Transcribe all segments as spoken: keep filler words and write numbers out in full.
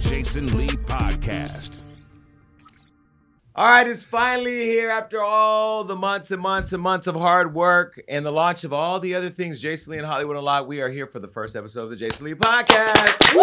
Jason Lee Podcast. All right, it's finally here after all the months and months and months of hard work and the launch of all the other things, Jason Lee and Hollywood Unlocked. We are here for the first episode of the Jason Lee Podcast.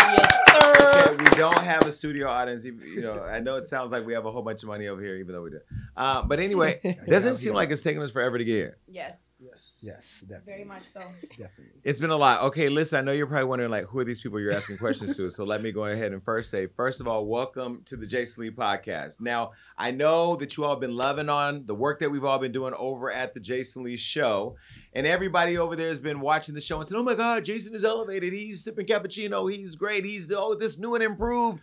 Yes, sir. Okay, we don't have a studio audience. You know, I know it sounds like we have a whole bunch of money over here, even though we do. Uh, but anyway, it doesn't seem like it's taking us forever to get here. Yes. Yes. Yes. Definitely. Very much so. Definitely. It's been a lot. Okay, listen, I know you're probably wondering, like, who are these people you're asking questions to? So let me go ahead and first say, first of all, welcome to the Jason Lee Podcast. Now, Now, I know that you all have been loving on the work that we've all been doing over at the Jason Lee Show. And everybody over there has been watching the show and said, oh my God, Jason is elevated. He's sipping cappuccino. He's great. He's oh, this new and improved.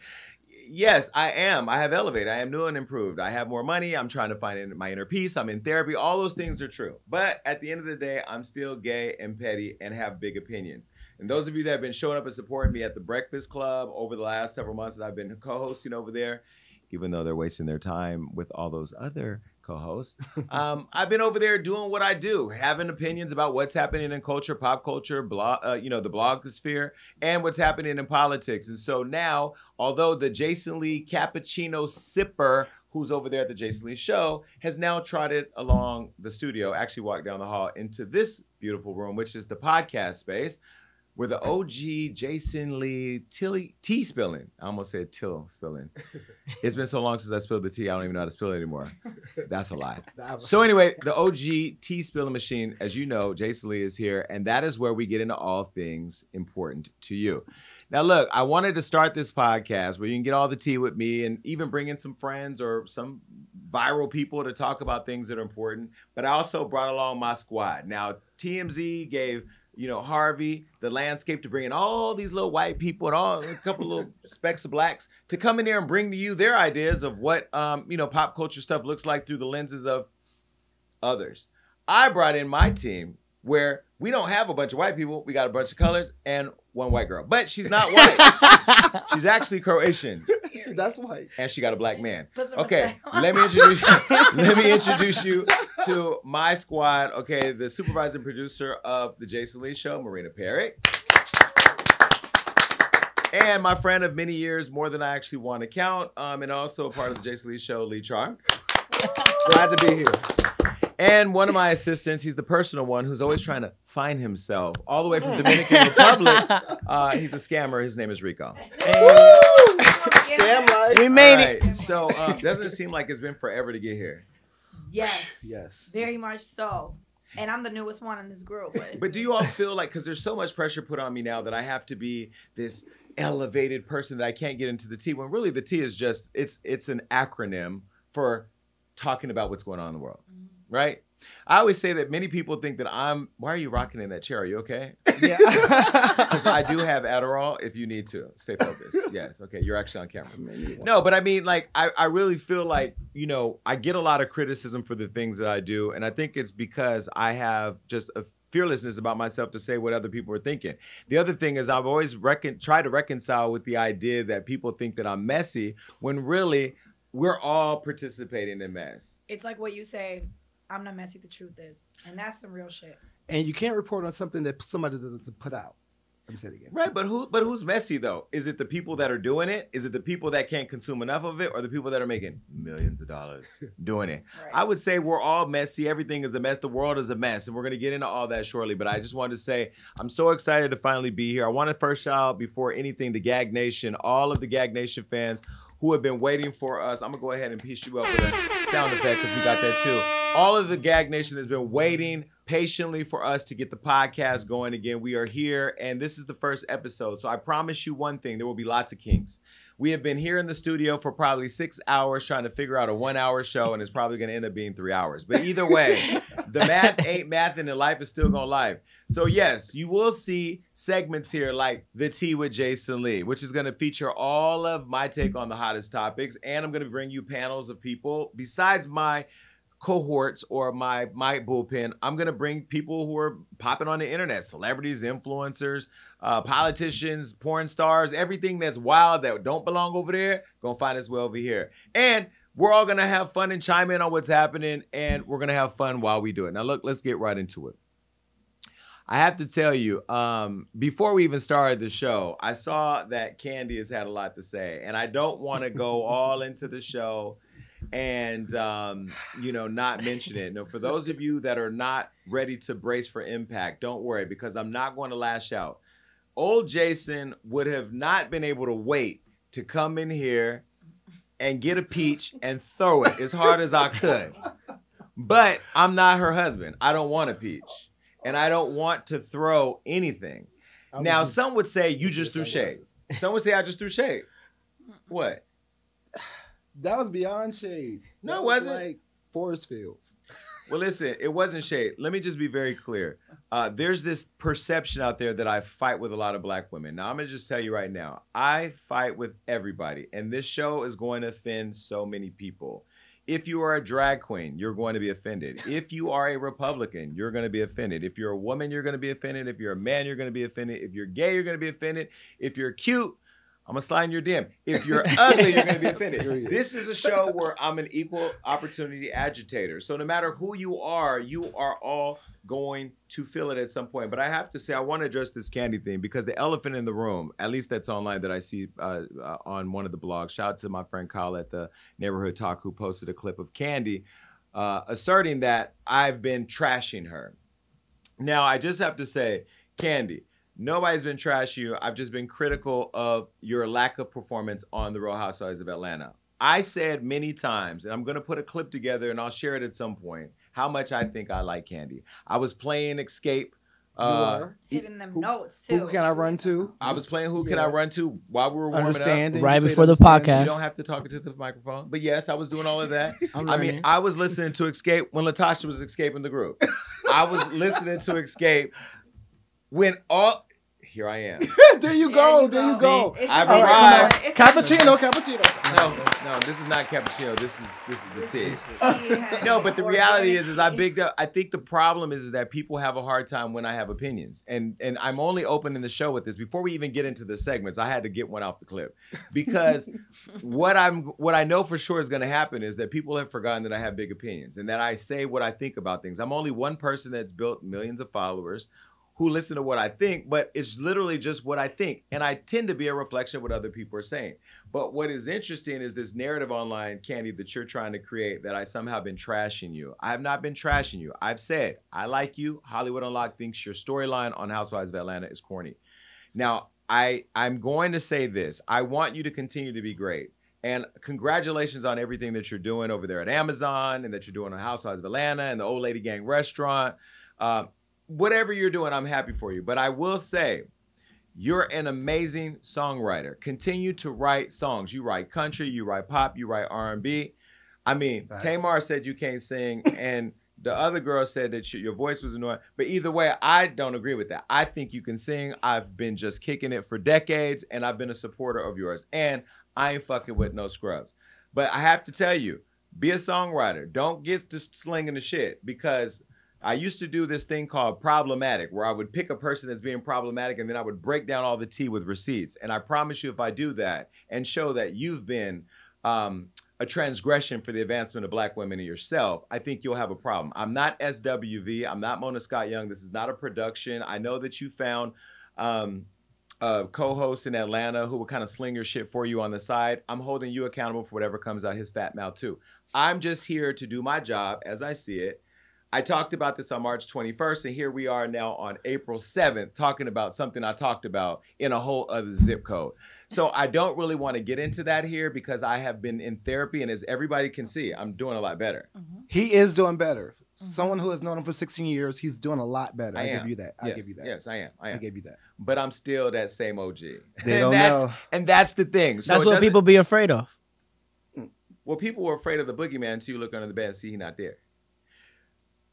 Yes, I am. I have elevated. I am new and improved. I have more money. I'm trying to find my inner peace. I'm in therapy. All those things are true. But at the end of the day, I'm still gay and petty and have big opinions. And those of you that have been showing up and supporting me at The Breakfast Club over the last several months that I've been co-hosting over there, even though they're wasting their time with all those other co-hosts. Um, I've been over there doing what I do, having opinions about what's happening in culture, pop culture, blog, uh, you know, the blogosphere, and what's happening in politics. And so now, although the Jason Lee Cappuccino Sipper, who's over there at the Jason Lee Show, has now trotted along the studio, actually walked down the hall into this beautiful room, which is the podcast space, where the O G Jason Lee Tilly tea spilling. I almost said till spilling. It's been so long since I spilled the tea, I don't even know how to spill it anymore. That's a lie. So anyway, the O G tea spilling machine, as you know, Jason Lee is here, and that is where we get into all things important to you. Now look, I wanted to start this podcast where you can get all the tea with me and even bring in some friends or some viral people to talk about things that are important, but I also brought along my squad. Now, T M Z gave you know, Harvey, the landscape, to bring in all these little white people and all a couple little specks of blacks to come in there and bring to you their ideas of what, um, you know, pop culture stuff looks like through the lenses of others. I brought in my team where we don't have a bunch of white people. We got a bunch of colors and one white girl, but she's not white. She's actually Croatian. That's white. And she got a black man. Okay, let me introduce you. Let me introduce you to my squad. Okay, the supervisor and producer of the Jason Lee Show, Marina Perrick. And my friend of many years, more than I actually want to count, um, and also part of the Jason Lee Show, Lee Char. Glad to be here. And one of my assistants, he's the personal one who's always trying to find himself all the way from the Dominican Republic. Uh, he's a scammer. His name is Rico. Hey. Damn right. We made right. it. So uh, doesn't it seem like it's been forever to get here? Yes. Yes. Very much so. And I'm the newest one in this group. But, but do you all feel like, because there's so much pressure put on me now that I have to be this elevated person that I can't get into the T, when really the T is just, it's, it's an acronym for talking about what's going on in the world, mm-hmm. right? I always say that many people think that I'm, why are you rocking in that chair? Are you okay? Yeah. Because I do have Adderall if you need to. Stay focused. Yes. Okay. You're actually on camera. No, but I mean, like, I, I really feel like, you know, I get a lot of criticism for the things that I do. And I think it's because I have just a fearlessness about myself to say what other people are thinking. The other thing is I've always recon- tried to reconcile with the idea that people think that I'm messy when really we're all participating in mess. It's like what you say. I'm not messy, the truth is. And that's some real shit. And you can't report on something that somebody doesn't put out. Let me say it again. Right, but who? But who's messy, though? Is it the people that are doing it? Is it the people that can't consume enough of it? Or the people that are making millions of dollars doing it? Right. I would say we're all messy. Everything is a mess. The world is a mess. And we're going to get into all that shortly. But I just wanted to say I'm so excited to finally be here. I want to first shout out, before anything, the Gag Nation, all of the Gag Nation fans who have been waiting for us. I'm going to go ahead and piece you up with a sound effect because we got that, too. All of the Gag Nation has been waiting patiently for us to get the podcast going again. We are here, and this is the first episode. So I promise you one thing, there will be lots of kinks. We have been here in the studio for probably six hours trying to figure out a one-hour show, and it's probably going to end up being three hours. But either way, the math ain't math, and the life is still going to life. So yes, you will see segments here like The Tea with Jason Lee, which is going to feature all of my take on the hottest topics, and I'm going to bring you panels of people besides my cohorts or my my bullpen. I'm gonna bring people who are popping on the internet, celebrities, influencers, uh, politicians, porn stars, everything that's wild that don't belong over there, gonna find its way over here. And we're all gonna have fun and chime in on what's happening, and we're gonna have fun while we do it. Now look, let's get right into it. I have to tell you, um, before we even started the show, I saw that Kandi has had a lot to say, and I don't want to go all into the show and, um, you know, not mention it. Now, for those of you that are not ready to brace for impact, don't worry, because I'm not going to lash out. Old Jason would have not been able to wait to come in here and get a peach and throw it as hard as I could. But I'm not her husband. I don't want a peach. And I don't want to throw anything. Now, some would say you just threw shade. Some would say I just threw shade. What? That was beyond shade. No, it wasn't. Like force fields. Well, listen, it wasn't shade. Let me just be very clear. Uh, there's this perception out there that I fight with a lot of black women. Now, I'm going to just tell you right now, I fight with everybody. And this show is going to offend so many people. If you are a drag queen, you're going to be offended. If you are a Republican, you're going to be offended. If you're a woman, you're going to be offended. If you're a man, you're going to be offended. If you're gay, you're going to be offended. If you're cute, I'm going to slide in your D M. If you're ugly, you're going to be offended. This is a show where I'm an equal opportunity agitator. So no matter who you are, you are all going to feel it at some point. But I have to say, I want to address this Kandi thing, because the elephant in the room, at least that's online that I see uh, uh, on one of the blogs. Shout out to my friend Kyle at the Neighborhood Talk, who posted a clip of Kandi uh, asserting that I've been trashing her. Now, I just have to say, Kandi, nobody's been trashing you. I've just been critical of your lack of performance on The Real Housewives of Atlanta. I said many times, and I'm going to put a clip together and I'll share it at some point, how much I think I like Kandi. I was playing Escape. Uh, you are. Hitting them who, notes, too. Who Can I Run To? I was playing Who yeah. Can I Run To while we were warming up. Right before the podcast. You don't have to talk into the microphone. But yes, I was doing all of that. I mean, I was listening to Escape when Latasha was escaping the group. I was listening to Escape when all... Here I am. There you go. There you go. There you go. I've arrived. Right. Cappuccino, cappuccino. No, no, this is not cappuccino. This is this is the tea. No, but the reality is, is I bigged up. I think the problem is, is that people have a hard time when I have opinions, and and I'm only opening the show with this. Before we even get into the segments, I had to get one off the clip, because what I'm what I know for sure is going to happen is that people have forgotten that I have big opinions and that I say what I think about things. I'm only one person that's built millions of followers who listen to what I think, but it's literally just what I think. And I tend to be a reflection of what other people are saying. But what is interesting is this narrative online, Kandi, that you're trying to create, that I somehow been trashing you. I have not been trashing you. I've said, I like you. Hollywood Unlocked thinks your storyline on Housewives of Atlanta is corny. Now, I, I'm going to say this. I want you to continue to be great. And congratulations on everything that you're doing over there at Amazon, and that you're doing on Housewives of Atlanta and the Old Lady Gang restaurant. Uh, Whatever you're doing, I'm happy for you. But I will say, you're an amazing songwriter. Continue to write songs. You write country, you write pop, you write R and B. I mean, nice. Tamar said you can't sing, and the other girl said that you, your voice was annoying. But either way, I don't agree with that. I think you can sing. I've been just kicking it for decades, and I've been a supporter of yours. And I ain't fucking with no scrubs. But I have to tell you, be a songwriter. Don't get to slinging the shit, because I used to do this thing called problematic, where I would pick a person that's being problematic, and then I would break down all the tea with receipts. And I promise you, if I do that and show that you've been um, a transgression for the advancement of black women and yourself, I think you'll have a problem. I'm not S W V. I'm not Mona Scott Young. This is not a production. I know that you found um, a co-host in Atlanta who will kind of sling your shit for you on the side. I'm holding you accountable for whatever comes out his fat mouth too. I'm just here to do my job as I see it. I talked about this on March twenty-first, and here we are now on April seventh talking about something I talked about in a whole other zip code. So I don't really want to get into that here, because I have been in therapy, and as everybody can see, I'm doing a lot better. Mm-hmm. He is doing better. Mm-hmm. Someone who has known him for sixteen years, he's doing a lot better. I, I give you that. I yes. give you that. Yes, I am. I am. I give you that. But I'm still that same O G. They don't and, that's, know. and that's the thing. So that's what people be afraid of. Well, people were afraid of the boogeyman until you look under the bed and see he's not there.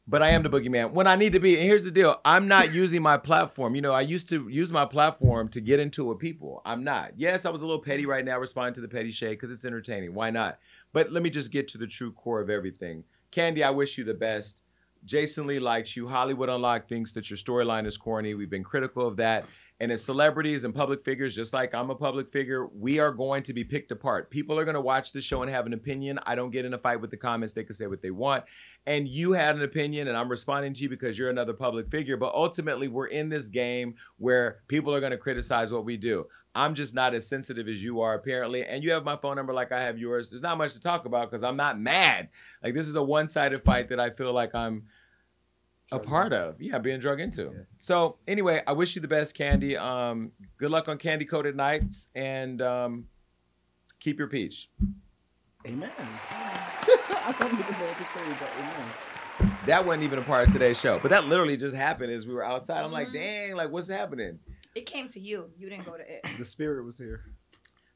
But I am the boogeyman when I need to be. And here's the deal. I'm not using my platform. You know, I used to use my platform to get into with people. I'm not. Yes, I was a little petty right now, responding to the petty shade, because it's entertaining. Why not? But let me just get to the true core of everything. Kandi, I wish you the best. Jason Lee likes you. Hollywood Unlocked thinks that your storyline is corny. We've been critical of that. And as celebrities and public figures, just like I'm a public figure, we are going to be picked apart. People are going to watch the show and have an opinion. I don't get in a fight with the comments. They can say what they want. And you had an opinion, and I'm responding to you because you're another public figure. But ultimately, we're in this game where people are going to criticize what we do. I'm just not as sensitive as you are, apparently. And you have my phone number like I have yours. There's not much to talk about because I'm not mad. Like, this is a one-sided fight that I feel like I'm a part of, yeah, being drug into. Yeah. So anyway, I wish you the best, Kandi. Um, good luck on Candy Coated Nights, and um, keep your peach. Amen. I don't even know what to say, but amen. That wasn't even a part of today's show, but that literally just happened as we were outside. I'm mm-hmm. like, dang, like what's happening? It came to you. You didn't go to it. The spirit was here.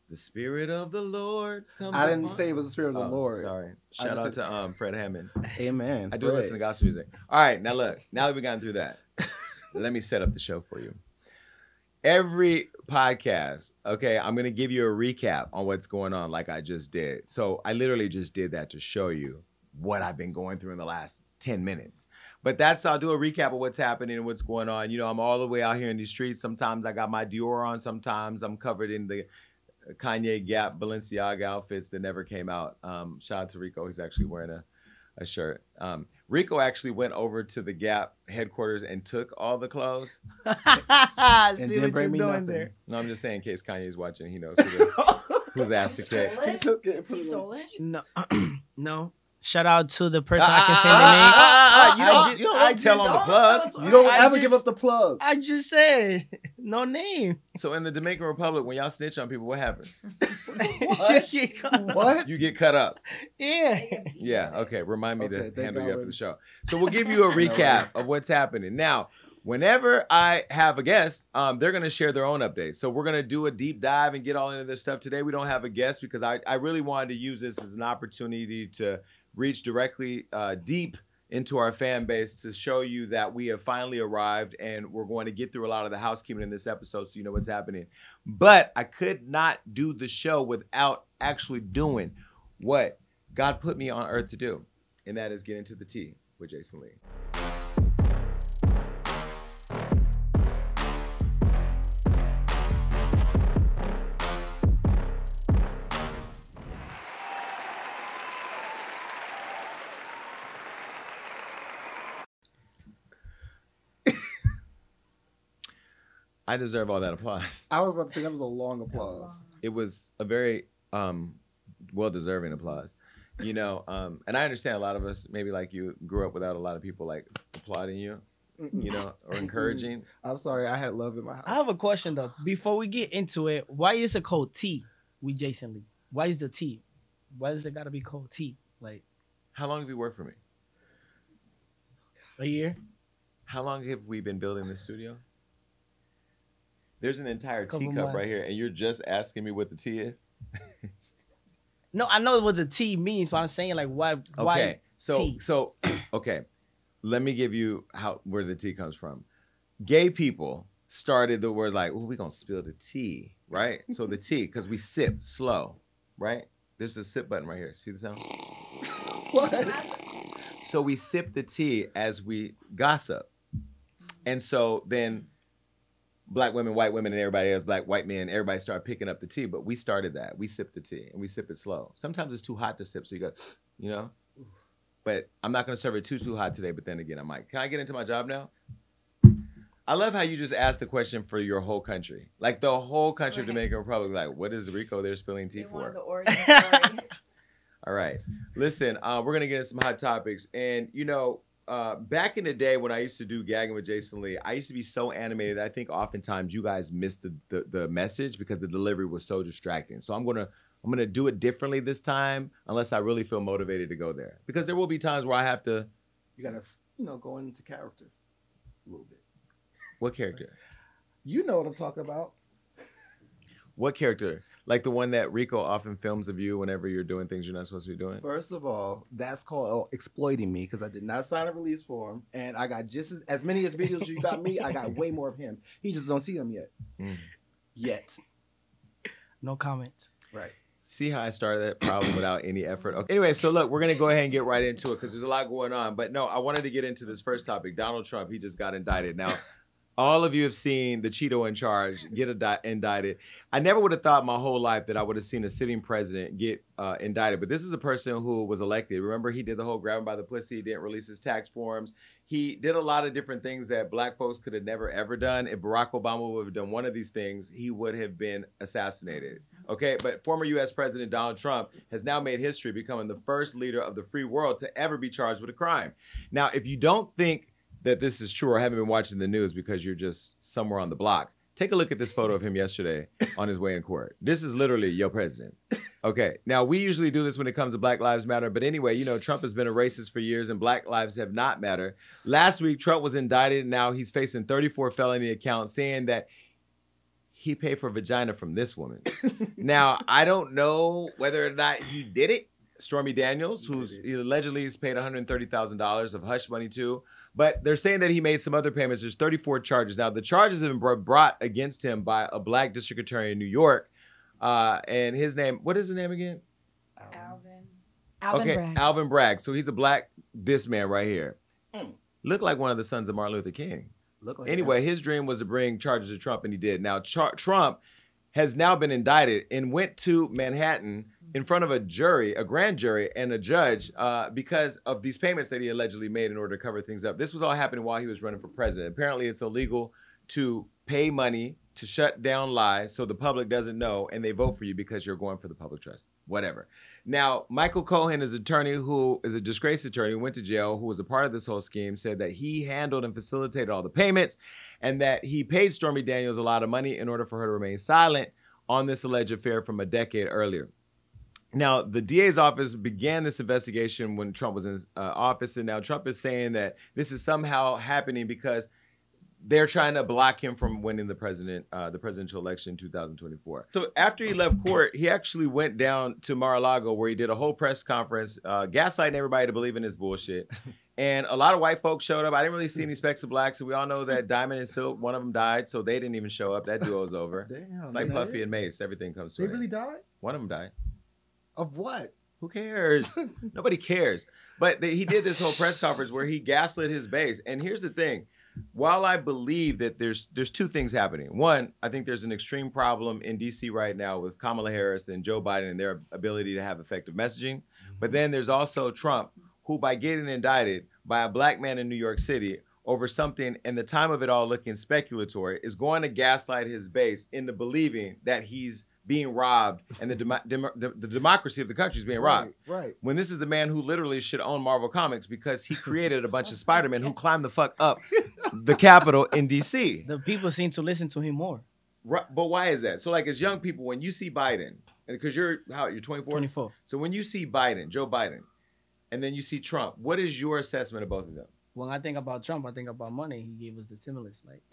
The spirit of the Lord comes. I didn't upon. Say it was the spirit of the oh, Lord. Sorry. Shout out said, to um Fred Hammond. Amen. I do Fred. Listen to gospel music. All right, now look. Now that we've gotten through that, let me set up the show for you. Every podcast, okay, I'm gonna give you a recap on what's going on, like I just did. So I literally just did that to show you what I've been going through in the last ten minutes. But that's, I'll do a recap of what's happening and what's going on. You know, I'm all the way out here in these streets. Sometimes I got my Dior on. Sometimes I'm covered in the Kanye Gap Balenciaga outfits that never came out. Um, shout out to Rico. He's actually wearing a, a shirt. Um, Rico actually went over to the Gap headquarters and took all the clothes. and See didn't bring me nothing. There. No, I'm just saying in case Kanye's watching, he knows who the, who's asked to kick. He took it. He stole it? No. No. Shout out to the person ah, I can say ah, their name. Ah, ah, you don't, just, you don't like tell on the plug. You don't I ever just, give up the plug. I just said no name. So in the Dominican Republic, when y'all snitch on people, what happens? what? You get cut what? Up. You get cut up. Yeah. Yeah. Okay. Remind me okay, to handle you after the show. So we'll give you a recap of what's happening now. Whenever I have a guest, um, they're going to share their own updates. So we're going to do a deep dive and get all into this stuff today. We don't have a guest because I, I really wanted to use this as an opportunity to reach directly uh, deep into our fan base to show you that we have finally arrived, and we're going to get through a lot of the housekeeping in this episode so you know what's happening. But I could not do the show without actually doing what God put me on earth to do, and that is get into the tea with Jason Lee. I deserve all that applause. I was about to say that was a long applause. It was a very um, well-deserving applause. You know, um, and I understand a lot of us, maybe like you, grew up without a lot of people like applauding you, you know, or encouraging. I'm sorry, I had love in my house. I have a question though. Before we get into it, why is it called tea with Jason Lee? Why is the tea? Why does it gotta be called tea? Like, how long have you worked for me? A year. How long have we been building this studio? There's an entire teacup right here, and you're just asking me what the tea is? No, I know what the tea means, but I'm saying, like, why, why okay. so, tea? So, okay, let me give you how where the tea comes from. Gay people started the word, like, oh, we're going to spill the tea, right? So the tea, because we sip slow, right? There's a sip button right here. See the sound? What? So we sip the tea as we gossip. And so then... Black women, white women, and everybody else, black, white men, everybody started picking up the tea, but we started that. We sip the tea, and we sip it slow. Sometimes it's too hot to sip, so you go, you know? But I'm not gonna serve it too, too hot today, but then again, I might. Can I get into my job now? I love how you just asked the question for your whole country. Like, the whole country of Dominican Republic, like, what is Rico there spilling tea they for? The organ, all right, listen, uh, we're gonna get into some hot topics, and you know, Uh, back in the day when I used to do Gagging with Jason Lee, I used to be so animated. I think oftentimes you guys missed the, the, the message because the delivery was so distracting. So I'm gonna I'm gonna do it differently this time, unless I really feel motivated to go there. Because there will be times where I have to. You gotta, you know, go into character a little bit. What character? You know what I'm talking about. What character? Like the one that Rico often films of you whenever you're doing things you're not supposed to be doing? First of all, that's called exploiting me because I did not sign a release form, and I got just as, as many as videos you got me, I got way more of him. He just don't see them yet. Mm. Yet. No comment. Right. See how I started that problem without any effort? Okay. Anyway, so look, we're going to go ahead and get right into it because there's a lot going on. But no, I wanted to get into this first topic. Donald Trump, he just got indicted. Now, All of you have seen the Cheeto in charge get adi- indicted. I never would have thought my whole life that I would have seen a sitting president get uh, indicted. But this is a person who was elected. Remember, he did the whole grab him by the pussy, didn't release his tax forms. He did a lot of different things that black folks could have never, ever done. If Barack Obama would have done one of these things, he would have been assassinated. Okay, but former U S President Donald Trump has now made history, becoming the first leader of the free world to ever be charged with a crime. Now, if you don't think that this is true or haven't been watching the news because you're just somewhere on the block, take a look at this photo of him yesterday on his way in court. This is literally your president. Okay, now we usually do this when it comes to Black Lives Matter, but anyway, you know, Trump has been a racist for years and black lives have not mattered. Last week, Trump was indicted and now he's facing thirty-four felony accounts saying that he paid for vagina from this woman. Now, I don't know whether or not he did it. Stormy Daniels, who allegedly has paid one hundred thirty thousand dollars of hush money to, but they're saying that he made some other payments. There's thirty-four charges. Now, the charges have been brought against him by a black district attorney in New York, uh, and his name, what is his name again? Alvin. Alvin okay, Bragg. Alvin Bragg. So he's a black, this man right here. Mm. Looked like one of the sons of Martin Luther King. Like anyway, that. His dream was to bring charges to Trump, and he did. Now, Char- Trump has now been indicted and went to Manhattan in front of a jury, a grand jury, and a judge uh, because of these payments that he allegedly made in order to cover things up. This was all happening while he was running for president. Apparently, it's illegal to pay money to shut down lies so the public doesn't know and they vote for you because you're going for the public trust, whatever. Now, Michael Cohen, his attorney, who is a disgraced attorney, who went to jail, who was a part of this whole scheme, said that he handled and facilitated all the payments and that he paid Stormy Daniels a lot of money in order for her to remain silent on this alleged affair from a decade earlier. Now, the D A's office began this investigation when Trump was in uh, office, and now Trump is saying that this is somehow happening because they're trying to block him from winning the president, uh, the presidential election in two thousand twenty-four. So after he left court, he actually went down to Mar-a-Lago where he did a whole press conference, uh, gaslighting everybody to believe in his bullshit. And a lot of white folks showed up. I didn't really see any specks of blacks. So we all know that Diamond and Silk, one of them died, so they didn't even show up. That duo's over. Damn, it's like Puffy and Mace. Everything comes to an end. They really died? One of them died. Of what? Who cares? Nobody cares. But they, he did this whole press conference where he gaslit his base. And here's the thing. While I believe that there's there's two things happening. One, I think there's an extreme problem in D C right now with Kamala Harris and Joe Biden and their ability to have effective messaging. But then there's also Trump, who by getting indicted by a black man in New York City over something and the time of it all looking speculatory is going to gaslight his base into believing that he's being robbed and the, dem- dem- de- the democracy of the country is being robbed. Right, right. When this is the man who literally should own Marvel Comics because he created a bunch of Spider-Men who climbed the fuck up the Capitol in D C. The people seem to listen to him more. Right, but why is that? So like as young people, when you see Biden, and because you're, how, you're twenty-four? twenty-four. So when you see Biden, Joe Biden, and then you see Trump, what is your assessment of both of them? When I think about Trump, I think about money. He gave us the stimulus, like.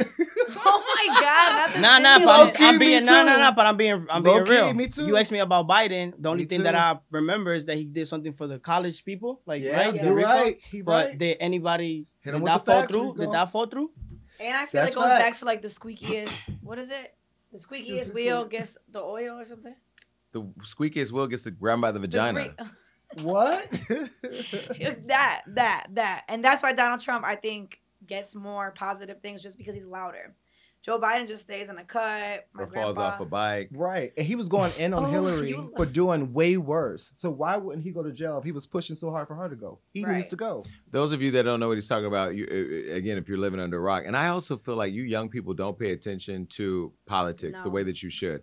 Oh my God! Nah, nah, but I'm, I'm being nah, nah, nah, but I'm being, I'm being real. Key, me too. You asked me about Biden. The only me thing too. that I remember is that he did something for the college people, like yeah, right, yeah. You're Rico, right. He but right. did anybody Hit did that fall through? Did that fall through? And I feel That's it goes right. back to like the squeakiest. What is it? The squeakiest wheel gets the oil or something. The squeakiest wheel gets the ground by the vagina. The re- What? that, that, that. And that's why Donald Trump, I think, gets more positive things just because he's louder. Joe Biden just stays in a cut. My or grandpa. falls off a bike. Right. And he was going in on oh, Hillary you... for doing way worse. So why wouldn't he go to jail if he was pushing so hard for her to go? He right. needs to go. Those of you that don't know what he's talking about, you, again, if you're living under a rock. And I also feel like you young people don't pay attention to politics no. the way that you should.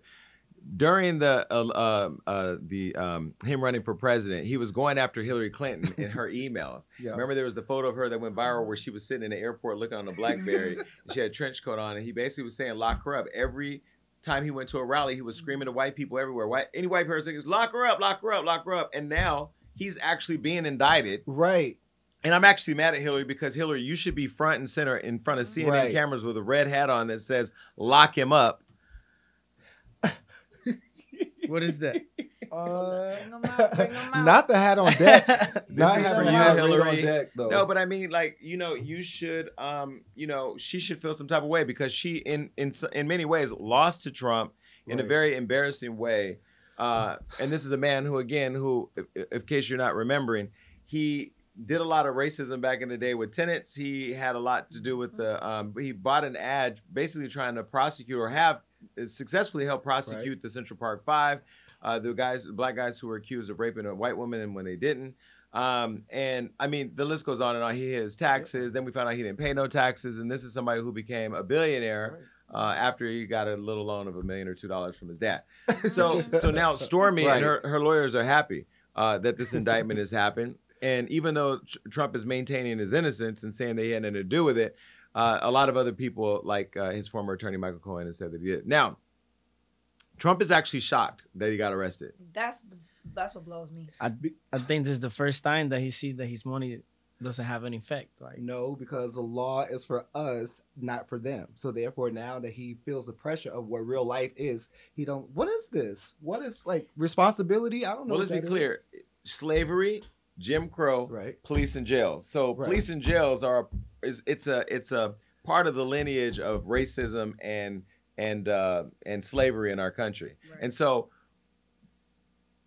During the uh, uh, uh, the um, him running for president, he was going after Hillary Clinton in her emails. Yeah. Remember, there was the photo of her that went viral where she was sitting in the airport looking on a BlackBerry. And she had a trench coat on, and he basically was saying, lock her up. Every time he went to a rally, he was screaming to white people everywhere. White, any white person is, lock her up, lock her up, lock her up. And now he's actually being indicted. Right. And I'm actually mad at Hillary because, Hillary, you should be front and center in front of C N N right. cameras with a red hat on that says, lock him up. What is that? Uh, not the hat on deck. This is for you, Hillary. Deck, no, but I mean, like, you know, you should, um, you know, she should feel some type of way because she, in in in many ways, lost to Trump right. in a very embarrassing way. Uh, and this is a man who, again, who, if, if, in case you're not remembering, he did a lot of racism back in the day with tenants. He had a lot to do with the, um, he bought an ad basically trying to prosecute or have successfully helped prosecute right. the Central Park Five, uh, the guys, black guys who were accused of raping a white woman and when they didn't. Um, and I mean, the list goes on and on. He hid his taxes. Then we found out he didn't pay no taxes. And this is somebody who became a billionaire uh, after he got a little loan of a million or two dollars from his dad. So so now Stormy right. and her, her lawyers are happy uh, that this indictment has happened. And even though Trump is maintaining his innocence and saying they had nothing to do with it, uh, a lot of other people, like uh, his former attorney, Michael Cohen, has said that he did. Now, Trump is actually shocked that he got arrested. That's that's what blows me. I, I think this is the first time that he sees that his money doesn't have an effect. Like no, because the law is for us, not for them. So therefore, now that he feels the pressure of what real life is, he don't. What is this? What is like responsibility? I don't know. Well, let's be clear. Slavery. Jim Crow, right. police and jails. So right. police and jails are is it's a it's a part of the lineage of racism and and uh, and slavery in our country. Right. And so,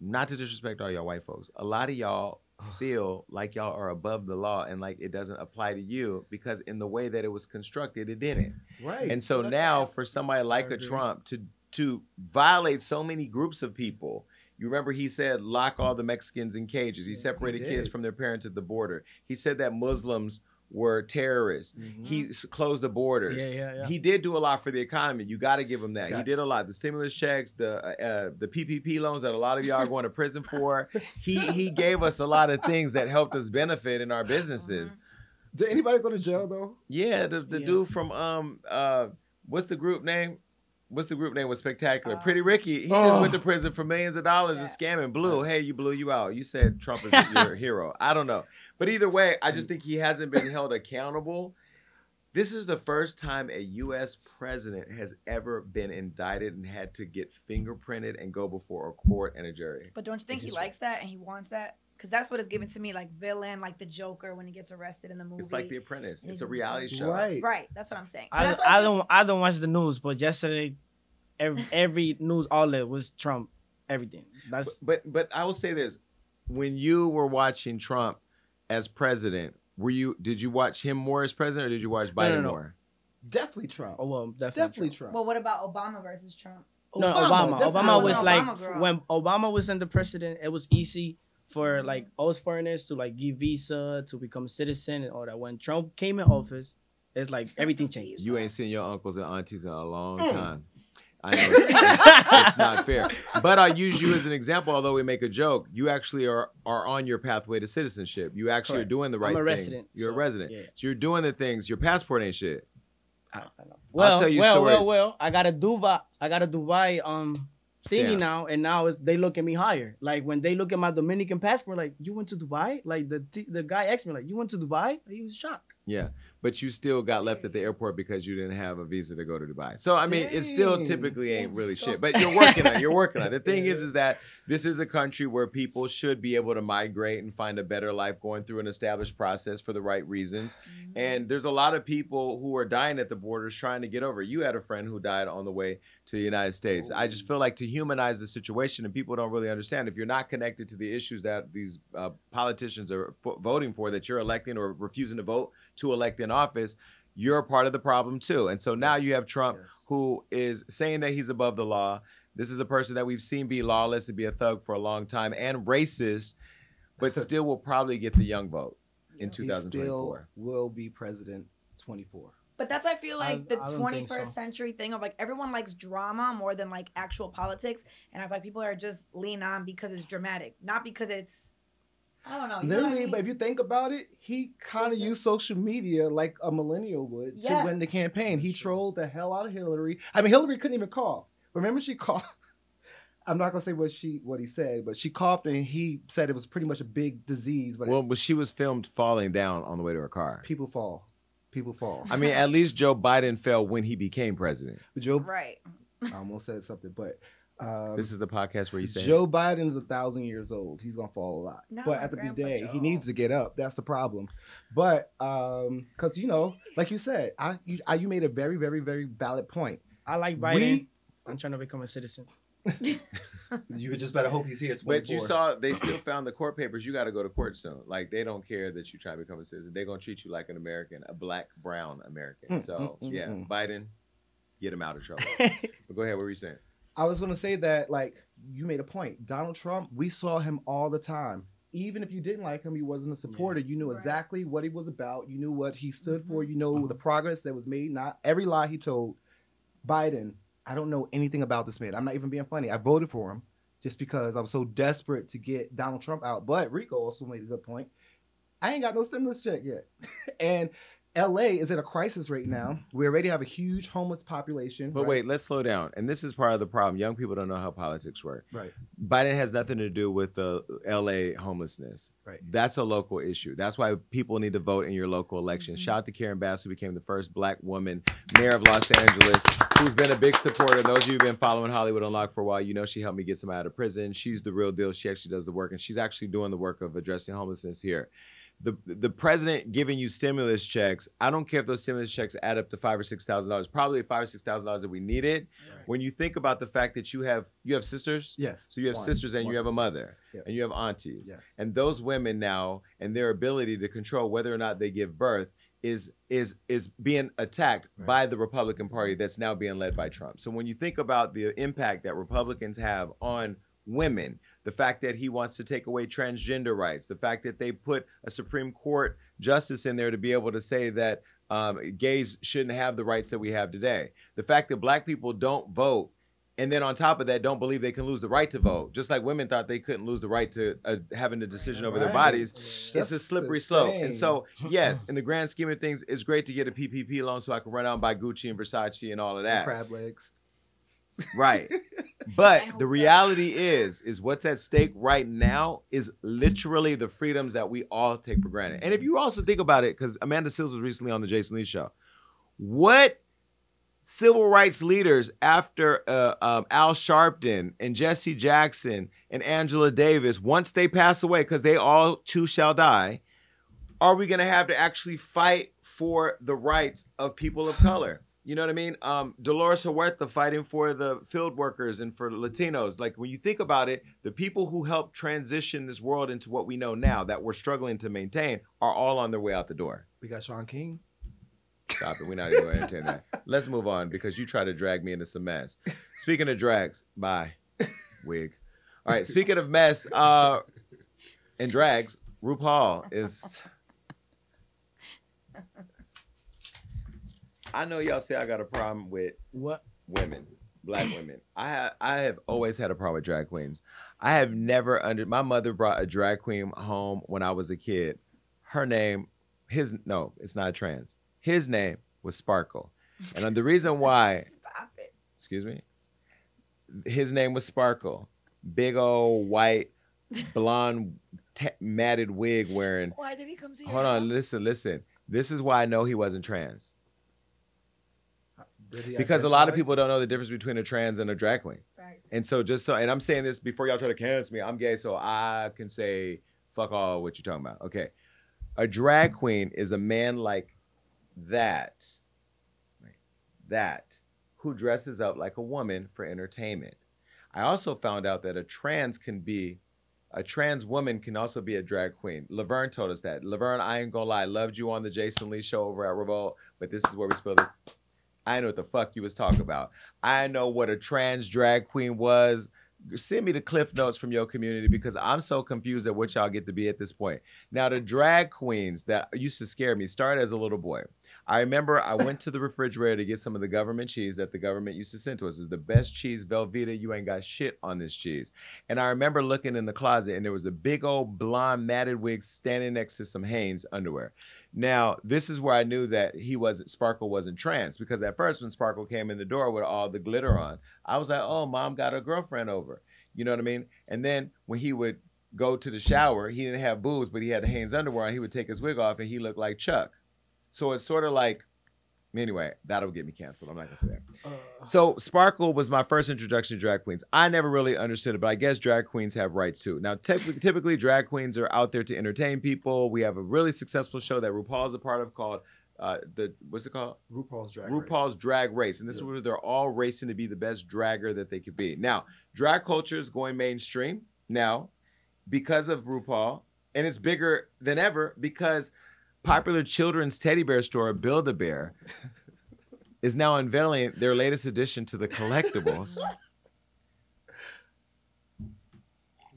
not to disrespect all y'all white folks, a lot of y'all feel like y'all are above the law and like it doesn't apply to you because in the way that it was constructed, it didn't. Right. And so now, for somebody like a Trump to to violate so many groups of people. You remember he said, lock all the Mexicans in cages. He separated he kids from their parents at the border. He said that Muslims were terrorists. Mm-hmm. He closed the borders. Yeah, yeah, yeah. He did do a lot for the economy. You got to give him that. Got he did a lot. The stimulus checks, the uh, the P P P loans that a lot of y'all are going to prison for. He, he gave us a lot of things that helped us benefit in our businesses. Did anybody go to jail, though? Yeah, the, the yeah. dude from, um uh what's the group name? What's the group name was Spectacular? Uh, Pretty Ricky. He oh. just went to prison for millions of dollars yeah. and scamming. Blue, hey, you blew you out. You said Trump is your hero. I don't know. But either way, I just think he hasn't been held accountable. This is the first time a U S president has ever been indicted and had to get fingerprinted and go before a court and a jury. But don't you think he likes that and he wants that? Because that's what it's given to me, like villain, like the Joker when he gets arrested in the movie. It's like The Apprentice. It's a reality show. Right, right. That's what I'm saying. I, I I'm don't, saying. I don't watch the news, but yesterday, every, every news outlet was Trump. Everything. That's. But, but but I will say this: when you were watching Trump as president, were you? Did you watch him more as president, or did you watch Biden no, no, no. more? Definitely Trump. Oh well, definitely, definitely Trump. Trump. Well, what about Obama versus Trump? No, Obama. Obama, Obama was, was like Obama, when Obama was in the president, it was easy for like us foreigners to like give visa to become citizen and all that. When Trump came in office, it's like everything changed. You ain't seen your uncles and aunties in a long mm. time. I know it's, it's, it's not fair, but I use you as an example. Although we make a joke, you actually are are on your pathway to citizenship. You actually Correct. are doing the right I'm a things. Resident, you're so, a resident, yeah. so you're doing the things. Your passport ain't shit. I don't, I don't. Well, I'll tell you well, stories. Well, well, I got a Dubai. I got a Dubai. Um. Thingy now, and now it's, they look at me higher. Like when they look at my Dominican passport, like you went to Dubai. Like the t the guy asked me, like you went to Dubai. He was shocked. Yeah, but you still got left at the airport because you didn't have a visa to go to Dubai. So I mean, Dang. it still typically ain't really shit. But you're working on it. You're working on it. The thing yeah. is, is that this is a country where people should be able to migrate and find a better life, going through an established process for the right reasons. Mm-hmm. And there's a lot of people who are dying at the borders trying to get over. You had a friend who died on the way to the United States. Ooh. I just feel like to humanize the situation, and people don't really understand if you're not connected to the issues that these uh, politicians are voting for, that you're electing or refusing to vote to elect in office, you're a part of the problem too. And so now yes, you have Trump yes. who is saying that he's above the law. This is a person that we've seen be lawless and be a thug for a long time and racist, but still will probably get the young vote yeah. in two thousand twenty-four. He still will be president twenty-four. But that's, I feel like, I, the I twenty-first so. century thing of like everyone likes drama more than like actual politics. And I feel like people are just lean on because it's dramatic, not because it's I don't know. You Literally, know I mean? But if you think about it, he kind of used social media like a millennial would yeah. to win the campaign. He trolled the hell out of Hillary. I mean, Hillary couldn't even call. Remember, she called. I'm not gonna say what she what he said, but she coughed and he said it was pretty much a big disease. But well, it, but she was filmed falling down on the way to her car. People fall. People fall. I mean, at least Joe Biden fell when he became president. Joe, right? I almost said something, but. Um, this is the podcast where you say Joe Biden's a thousand years old. He's gonna fall a lot, no, but at the day, he needs to get up. That's the problem. But um, because you know, like you said, I you, I you made a very, very, very valid point. I like Biden. We I'm trying to become a citizen. You just better hope he's here. But you saw they still found the court papers. You got to go to court soon. Like, they don't care that you try to become a citizen. They're gonna treat you like an American, a black, brown American. So yeah, Biden, get him out of trouble. But go ahead. What were you saying? I was gonna say that, like, you made a point. Donald Trump, we saw him all the time. Even if you didn't like him, he wasn't a supporter. Yeah. You knew exactly what he was about. You knew what he stood for. You know, uh-huh, the progress that was made. Not every lie he told. Biden, I don't know anything about this man. I'm not even being funny. I voted for him just because I was so desperate to get Donald Trump out. But Rico also made a good point. I ain't got no stimulus check yet. And L A is in a crisis right now. We already have a huge homeless population. But right? Wait, let's slow down. And this is part of the problem. Young people don't know how politics work. Right. Biden has nothing to do with the L A homelessness. Right. That's a local issue. That's why people need to vote in your local election. Mm-hmm. Shout out to Karen Bass, who became the first black woman mayor of Los Angeles, who's been a big supporter. Those of you who've been following Hollywood Unlocked for a while, you know she helped me get somebody out of prison. She's the real deal. She actually does the work. And she's actually doing the work of addressing homelessness here. The, the president giving you stimulus checks, I don't care if those stimulus checks add up to five or six thousand dollars, probably five or six thousand dollars that we needed. Right. When you think about the fact that you have you have sisters, yes, so you have one, sisters and you have sister. a mother, yep, and you have aunties, yes, and those women now and their ability to control whether or not they give birth is is is being attacked, right, by the Republican Party that's now being led by Trump. So when you think about the impact that Republicans have on women, the fact that he wants to take away transgender rights, the fact that they put a Supreme Court justice in there to be able to say that um, gays shouldn't have the rights that we have today, the fact that black people don't vote, and then on top of that, don't believe they can lose the right to vote, just like women thought they couldn't lose the right to uh, having a decision over right. their bodies. That's it's a slippery insane. slope. And so, yes, in the grand scheme of things, it's great to get a P P P loan so I can run out and buy Gucci and Versace and all of that. And crab legs. Right. But the reality so. is, is what's at stake right now is literally the freedoms that we all take for granted. And if you also think about it, because Amanda Seals was recently on The Jason Lee Show, what civil rights leaders after uh, um, Al Sharpton and Jesse Jackson and Angela Davis, once they pass away, because they all too shall die, are we going to have to actually fight for the rights of people of color? You know what I mean? Um, Dolores Huerta fighting for the field workers and for Latinos. Like, when you think about it, the people who helped transition this world into what we know now that we're struggling to maintain are all on their way out the door. We got Sean King. Stop it. We're not even going to entertain that. Let's move on, because you try to drag me into some mess. Speaking of drags, bye, wig. All right, speaking of mess uh, and drags, RuPaul is... I know y'all say I got a problem with what women, black women. I have, I have always had a problem with drag queens. I have never under, my mother brought a drag queen home when I was a kid. Her name, his, no, it's not trans. His name was Sparkle. And the reason why, Stop it. excuse me, his name was Sparkle. Big old white, blonde, matted wig wearing. Why did he come to you? Hold on, listen, listen. This is why I know he wasn't trans. Because a lot of people don't know the difference between a trans and a drag queen. Right. And so just so, and I'm saying this before y'all try to cancel me, I'm gay, so I can say fuck all what you're talking about. Okay. A drag queen is a man like that, that, who dresses up like a woman for entertainment. I also found out that a trans can be, a trans woman can also be a drag queen. Laverne told us that. Laverne, I ain't gonna lie, loved you on The Jason Lee Show over at Revolt, but this is where we spill this. I know what the fuck you was talking about. I know what a trans drag queen was. Send me the cliff notes from your community, because I'm so confused at what y'all get to be at this point. Now, the drag queens that used to scare me started as a little boy. I remember I went to the refrigerator to get some of the government cheese that the government used to send to us. It's the best cheese, Velveeta. You ain't got shit on this cheese. And I remember looking in the closet, and there was a big old blonde matted wig standing next to some Hanes underwear. Now, this is where I knew that he wasn't, Sparkle wasn't trans, because at first when Sparkle came in the door with all the glitter on, I was like, oh, mom got a girlfriend over. You know what I mean? And then when he would go to the shower, he didn't have boobs, but he had the Hanes underwear on. He would take his wig off and he looked like Chuck. So it's sort of like, anyway, that'll get me canceled. I'm not gonna say that. Uh, so Sparkle was my first introduction to drag queens. I never really understood it, but I guess drag queens have rights too. Now, typically, typically drag queens are out there to entertain people. We have a really successful show that RuPaul's a part of called uh, the what's it called? RuPaul's Drag RuPaul's Race. RuPaul's Drag Race. And this yeah. is where they're all racing to be the best dragger that they could be. Now, drag culture is going mainstream now because of RuPaul. And it's bigger than ever because popular children's teddy bear store, Build-A-Bear, is now unveiling their latest addition to the collectibles.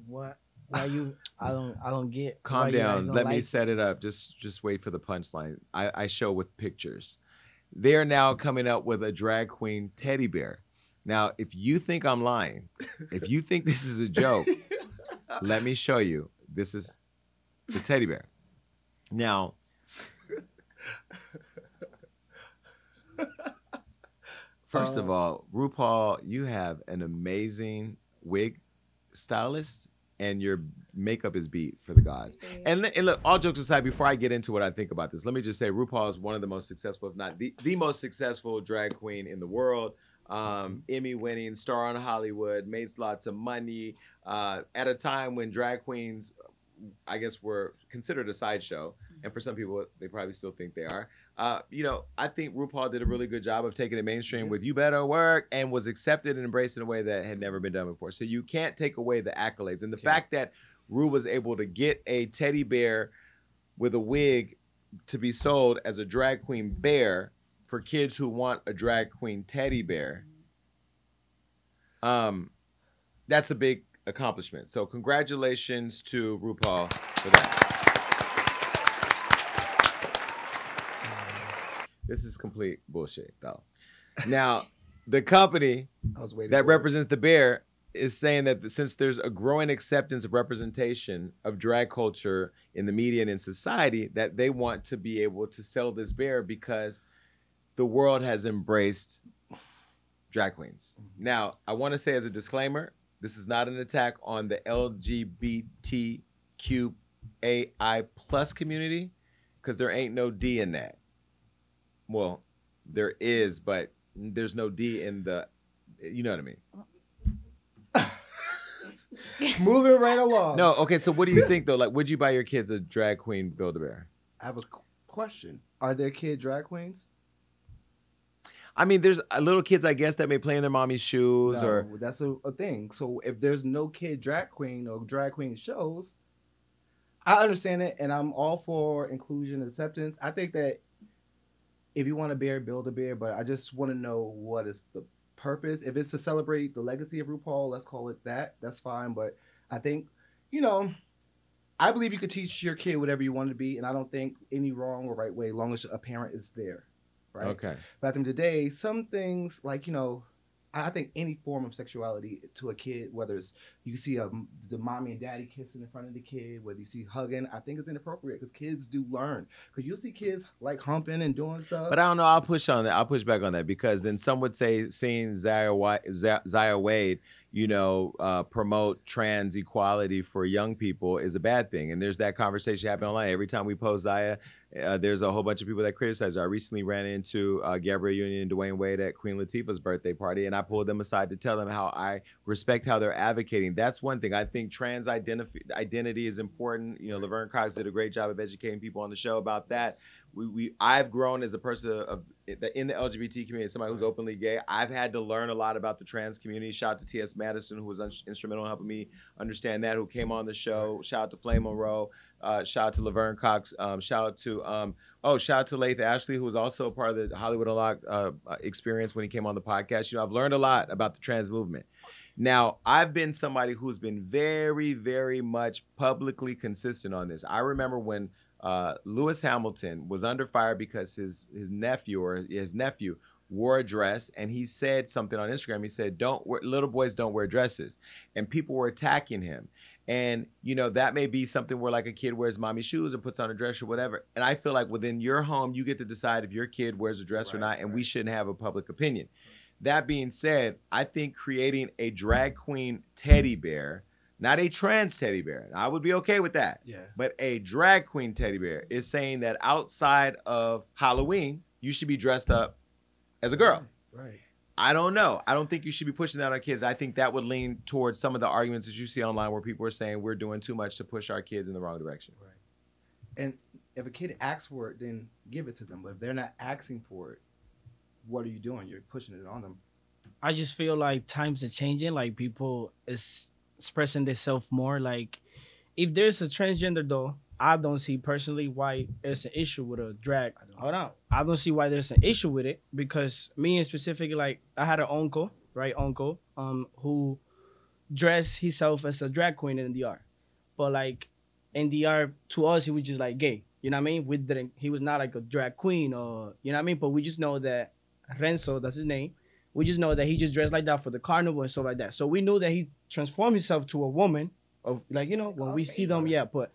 What? Why you? I don't. I don't get. Calm down. Let me set it up. Just, just wait for the punchline. I, I show with pictures. They are now coming up with a drag queen teddy bear. Now, if you think I'm lying, if you think this is a joke, let me show you. This is the teddy bear. Now, first of all, RuPaul, you have an amazing wig stylist, and your makeup is beat for the gods. And, and look, all jokes aside, before I get into what I think about this, let me just say RuPaul is one of the most successful, if not the, the most successful drag queen in the world. Um, Emmy-winning, star on Hollywood, made lots of money uh, at a time when drag queens, I guess, were considered a sideshow. And for some people, they probably still think they are. Uh, you know, I think RuPaul did a really good job of taking it mainstream with You Better Work and was accepted and embraced in a way that had never been done before. So you can't take away the accolades. And the okay. fact that Ru was able to get a teddy bear with a wig to be sold as a drag queen bear for kids who want a drag queen teddy bear, um, that's a big accomplishment. So congratulations to RuPaul for that. This is complete bullshit, though. Now, the company I was waiting that represents it. the bear is saying that since there's a growing acceptance of representation of drag culture in the media and in society, that they want to be able to sell this bear because the world has embraced drag queens. Now, I want to say as a disclaimer, this is not an attack on the L G B T Q A I plus community, because there ain't no D in that. Well, there is, but there's no D in the, you know what I mean? Moving right along. No, okay, so what do you think, though? Like, would you buy your kids a drag queen Build-A-Bear? I have a question. Are there kid drag queens? I mean, there's little kids, I guess, that may play in their mommy's shoes. No, or that's a, a thing. So if there's no kid drag queen or drag queen shows, I understand it, and I'm all for inclusion and acceptance. I think that if you want a bear, build a bear, but I just want to know what is the purpose. If it's to celebrate the legacy of RuPaul, let's call it that. That's fine. But I think, you know, I believe you could teach your kid whatever you want to be, and I don't think any wrong or right way, as long as a parent is there, right? Okay. But at the end of the day, some things like, you know, I think any form of sexuality to a kid, whether it's you see a, the mommy and daddy kissing in front of the kid, whether you see hugging, I think it's inappropriate because kids do learn. Because you'll see kids like humping and doing stuff. But I don't know. I'll push on that. I'll push back on that because then some would say seeing Zaya, Zaya Wade, you know, uh, promote trans equality for young people is a bad thing. And there's that conversation happening online. Every time we post Zaya, Uh, there's a whole bunch of people that criticize her. I recently ran into uh, Gabrielle Union and Dwayne Wade at Queen Latifah's birthday party, and I pulled them aside to tell them how I respect how they're advocating. That's one thing. I think trans identif- identity is important. You know, Laverne Cox did a great job of educating people on the show about that. We, we, I've grown as a person of, in the L G B T community, somebody who's openly gay. I've had to learn a lot about the trans community. Shout out to T S Madison, who was un- instrumental in helping me understand that, who came on the show. Shout out to Flame Monroe. Uh, shout out to Laverne Cox. Um, shout out to, um, oh, shout out to Laith Ashley, who was also a part of the Hollywood Unlocked uh, experience when he came on the podcast. You know, I've learned a lot about the trans movement. Now, I've been somebody who's been very, very much publicly consistent on this. I remember when Uh, Lewis Hamilton was under fire because his his nephew or his nephew wore a dress, and he said something on Instagram. He said, "Don't wear, little boys don't wear dresses," and people were attacking him. And you know that may be something where like a kid wears mommy's shoes and puts on a dress or whatever. And I feel like within your home, you get to decide if your kid wears a dress right, or not, and right. we shouldn't have a public opinion. That being said, I think creating a drag queen teddy bear. Not a trans teddy bear. I would be okay with that. Yeah. But a drag queen teddy bear is saying that outside of Halloween, you should be dressed up as a girl. Right. I don't know. I don't think you should be pushing that on kids. I think that would lean towards some of the arguments that you see online where people are saying we're doing too much to push our kids in the wrong direction. Right. And if a kid asks for it, then give it to them. But if they're not asking for it, what are you doing? You're pushing it on them. I just feel like times are changing. Like, people is expressing themselves more. Like, if there's a transgender doll, I don't see personally why there's an issue with a drag. I don't Hold on. I don't see why there's an issue with it, because me in specific, like, I had an uncle, right, uncle, um, who dressed himself as a drag queen in N D R. But, like, N D R, to us, he was just, like, gay. You know what I mean? We didn't, he was not, like, a drag queen or, you know what I mean? But we just know that Renzo, that's his name, we just know that he just dressed like that for the carnival and stuff like that. So we knew that he transformed himself to a woman, of like, you know, when we see them, yeah, but...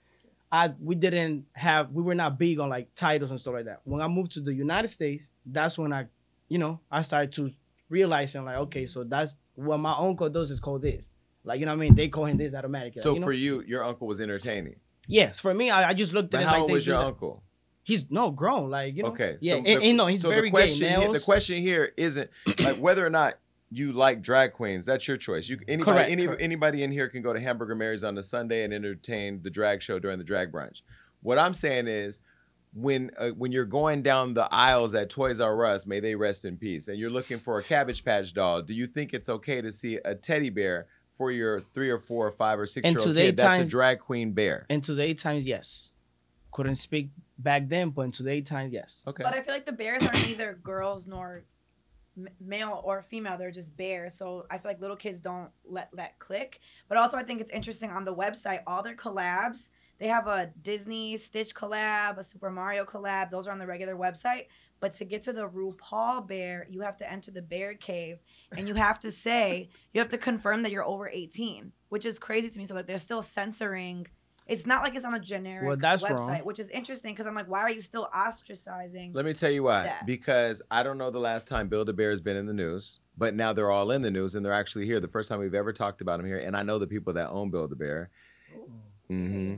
I, we didn't have, we were not big on like titles and stuff like that. When I moved to the United States, that's when I, you know, I started to realize and like, okay, so that's what my uncle does is called this. Like, you know what I mean? They call him this automatically. So like, you for know? You, your uncle was entertaining? Yes. For me, I, I just looked at it. How like, old was your that. uncle? He's no grown, like, you know. Okay. Yeah, so and, the, and no, he's so very the question, gay. He, the question here isn't like whether or not you like drag queens. That's your choice. You anybody correct, any, correct. anybody in here can go to Hamburger Mary's on a Sunday and entertain the drag show during the drag brunch. What I'm saying is, when uh, when you're going down the aisles at Toys R Us, may they rest in peace, and you're looking for a Cabbage Patch doll, do you think it's okay to see a teddy bear for your three or four or five or six year old kid? Times, that's a drag queen bear. In today's times, yes. Couldn't speak back then, but in today's times, yes. Okay. But I feel like the bears are neither girls nor male or female, they're just bears. So I feel like little kids don't let that click. But also I think it's interesting on the website, all their collabs, they have a Disney Stitch collab, a Super Mario collab. Those are on the regular website. But to get to the RuPaul bear, you have to enter the bear cave and you have to say, you have to confirm that you're over eighteen, which is crazy to me. So like they're still censoring. It's not like it's on a generic well, that's website, wrong. Which is interesting because I'm like, why are you still ostracizing? Let me tell you why. That? Because I don't know the last time Build-A-Bear has been in the news, but now they're all in the news and they're actually here. The first time we've ever talked about them here, and I know the people that own Build-A-Bear, mm-hmm,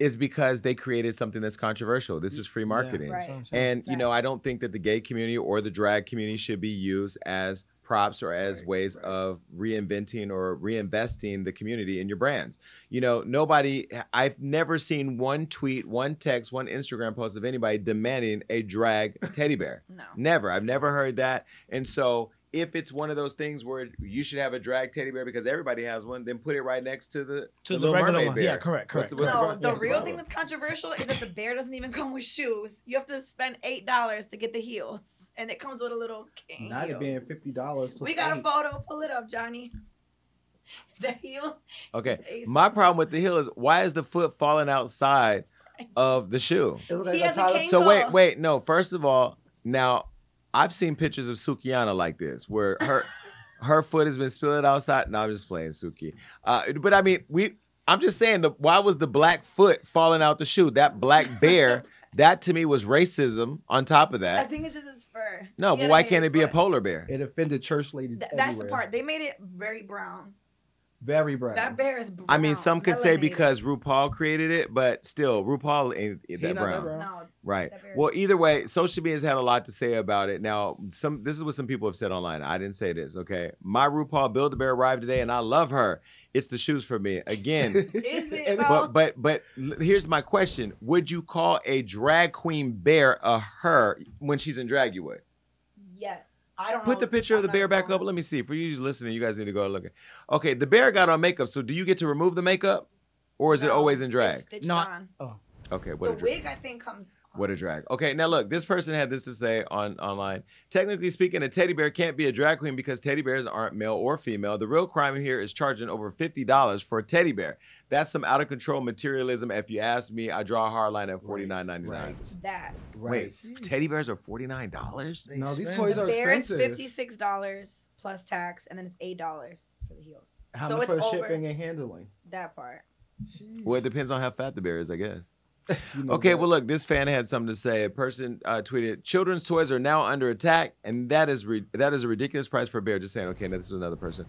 is because they created something that's controversial. This is free marketing. Yeah, right. And, you know, I don't think that the gay community or the drag community should be used as props or as right, ways right. of reinventing or reinvesting the community in your brands. You know, nobody, I've never seen one tweet, one text, one Instagram post of anybody demanding a drag teddy bear. No. Never. I've never heard that. And so if it's one of those things where you should have a drag teddy bear because everybody has one, then put it right next to the, to the, the regular mermaid one. Bear. Yeah, correct, correct. What's the, what's no, the, the, the real problem? Thing that's controversial is that the bear doesn't even come with shoes. You have to spend eight dollars to get the heels, and it comes with a little cane. Not it being fifty dollars plus We got eight. A photo. Pull it up, Johnny. The heel. Okay. My problem with the heel is, why is the foot falling outside of the shoe? He has a cane. So wait, wait. No, first of all, now, I've seen pictures of Sukiyana like this, where her her foot has been spilling outside. No, I'm just playing, Suki. Uh, but I mean, we. I'm just saying, the, why was the black foot falling out the shoe? That black bear, that to me was racism on top of that. I think it's just his fur. No, but why can't it be foot. a polar bear? It offended church ladies Th That's everywhere. The part. They made it very brown. Very brown. That bear is brown. I mean, some could Melanated. say because RuPaul created it, but still, RuPaul ain't that brown. that brown. No, right. That well, either way, social media has had a lot to say about it. Now, some this is what some people have said online. I didn't say this, okay? My RuPaul Build-A-Bear arrived today, and I love her. It's the shoes for me. Again. Is it, bro? But, but, but here's my question. Would you call a drag queen bear a her when she's in drag, you would? Yes. I don't Put know, the picture I'm of the bear back up. Let me see. For you listening, you guys need to go look at. Okay, the bear got on makeup. So do you get to remove the makeup, or is no, it always in drag? It's stitched Not, on. Oh. Okay. What the a drag. wig I think comes. On. What a drag. Okay, now look. This person had this to say on online. Technically speaking, a teddy bear can't be a drag queen because teddy bears aren't male or female. The real crime here is charging over fifty dollars for a teddy bear. That's some out of control materialism. If you ask me, I draw a hard line at forty nine ninety nine. Right. That. Right. Wait, teddy bears are forty nine dollars? No, these toys are expensive. The bear is fifty six dollars plus tax, and then it's eight dollars for the heels. How so much it's for over shipping and handling? That part. Jeez. Well, it depends on how fat the bear is, I guess. You know okay, that. well, look, this fan had something to say. A person uh, tweeted, children's toys are now under attack, and that is re that is a ridiculous price for a bear. Just saying, okay, now this is another person.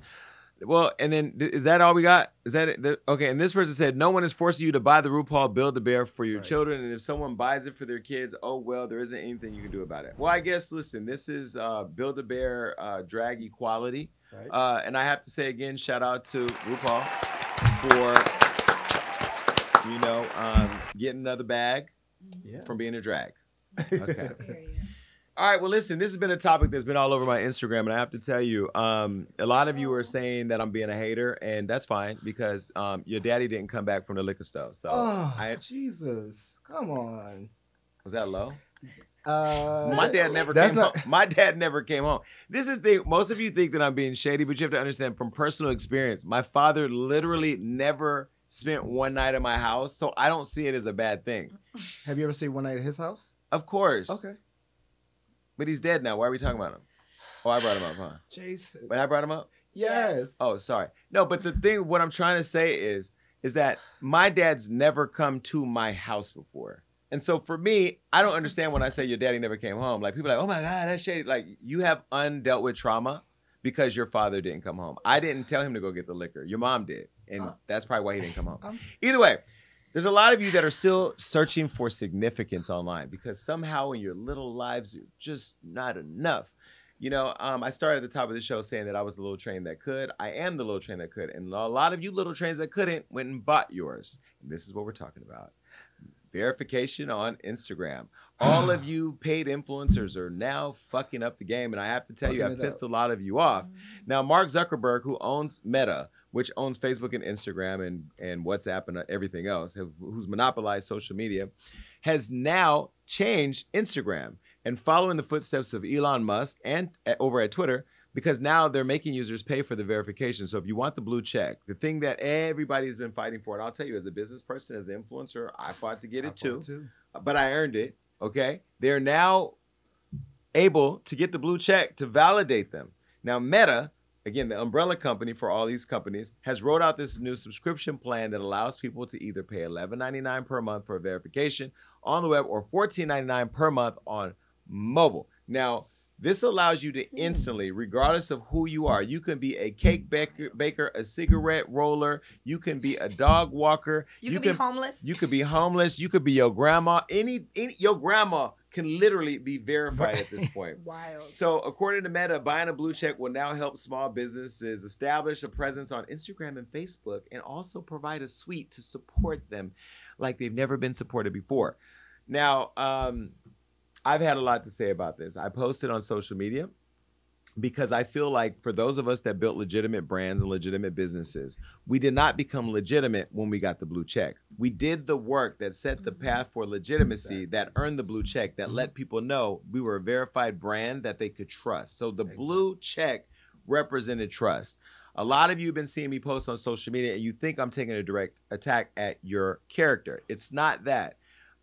Well, and then, th is that all we got? Is that it? Th okay, and this person said, no one is forcing you to buy the RuPaul Build-A-Bear for your right. children, and if someone buys it for their kids, oh, well, there isn't anything you can do about it. Well, I guess, listen, this is uh, Build-A-Bear uh, drag equality, right. uh, and I have to say again, shout out to RuPaul for... You know, um, getting another bag. yeah. from being a drag. Okay. All right, well, listen, this has been a topic that's been all over my Instagram, and I have to tell you, um, a lot of you are saying that I'm being a hater, and that's fine, because um, your daddy didn't come back from the liquor store. So oh, I, Jesus, come on. Was that low? Uh, my dad never that's came not... home. My dad never came home. This is the thing, most of you think that I'm being shady, but you have to understand from personal experience, my father literally never spent one night at my house, so I don't see it as a bad thing. Have you ever stayed one night at his house? Of course. Okay. But he's dead now. Why are we talking about him? Oh, I brought him up, huh? Jason. When I brought him up? Yes. Oh, sorry. No, but the thing, what I'm trying to say is, is that my dad's never come to my house before. And so for me, I don't understand when I say your daddy never came home. Like, people are like, oh my God, that's shady. Like, you have undealt with trauma because your father didn't come home. I didn't tell him to go get the liquor. Your mom did. And uh, that's probably why he didn't come home. Um, Either way. There's a lot of you that are still searching for significance online because somehow in your little lives, you're just not enough. You know, um, I started at the top of the show saying that I was the little train that could. I am the little train that could. And a lot of you little trains that couldn't went and bought yours. And this is what we're talking about. Verification on Instagram. All of you paid influencers are now fucking up the game. And I have to tell you, I pissed a lot of you off. Now, Mark Zuckerberg, who owns Meta, which owns Facebook and Instagram and, and WhatsApp and everything else, have, who's monopolized social media, has now changed Instagram and following the footsteps of Elon Musk and uh, over at Twitter, because now they're making users pay for the verification. So if you want the blue check, the thing that everybody's been fighting for, and I'll tell you, as a business person, as an influencer, I fought to get it too, too, but I earned it, okay? They're now able to get the blue check to validate them. Now Meta, again, the umbrella company for all these companies, has rolled out this new subscription plan that allows people to either pay eleven ninety-nine per month for a verification on the web or fourteen ninety-nine per month on mobile. Now, this allows you to instantly, regardless of who you are, you can be a cake baker, baker a cigarette roller, you can be a dog walker. You, you can, can be homeless. You could be homeless. You could be your grandma. Any, any your grandma can literally be verified at this point. Wild. So according to Meta, buying a blue check will now help small businesses establish a presence on Instagram and Facebook and also provide a suite to support them like they've never been supported before. Now, um, I've had a lot to say about this. I posted on social media because I feel like for those of us that built legitimate brands and legitimate businesses, we did not become legitimate when we got the blue check. We did the work that set the path for legitimacy, that earned the blue check, that let people know we were a verified brand that they could trust. So the blue check represented trust. A lot of you have been seeing me post on social media and you think I'm taking a direct attack at your character. It's not that.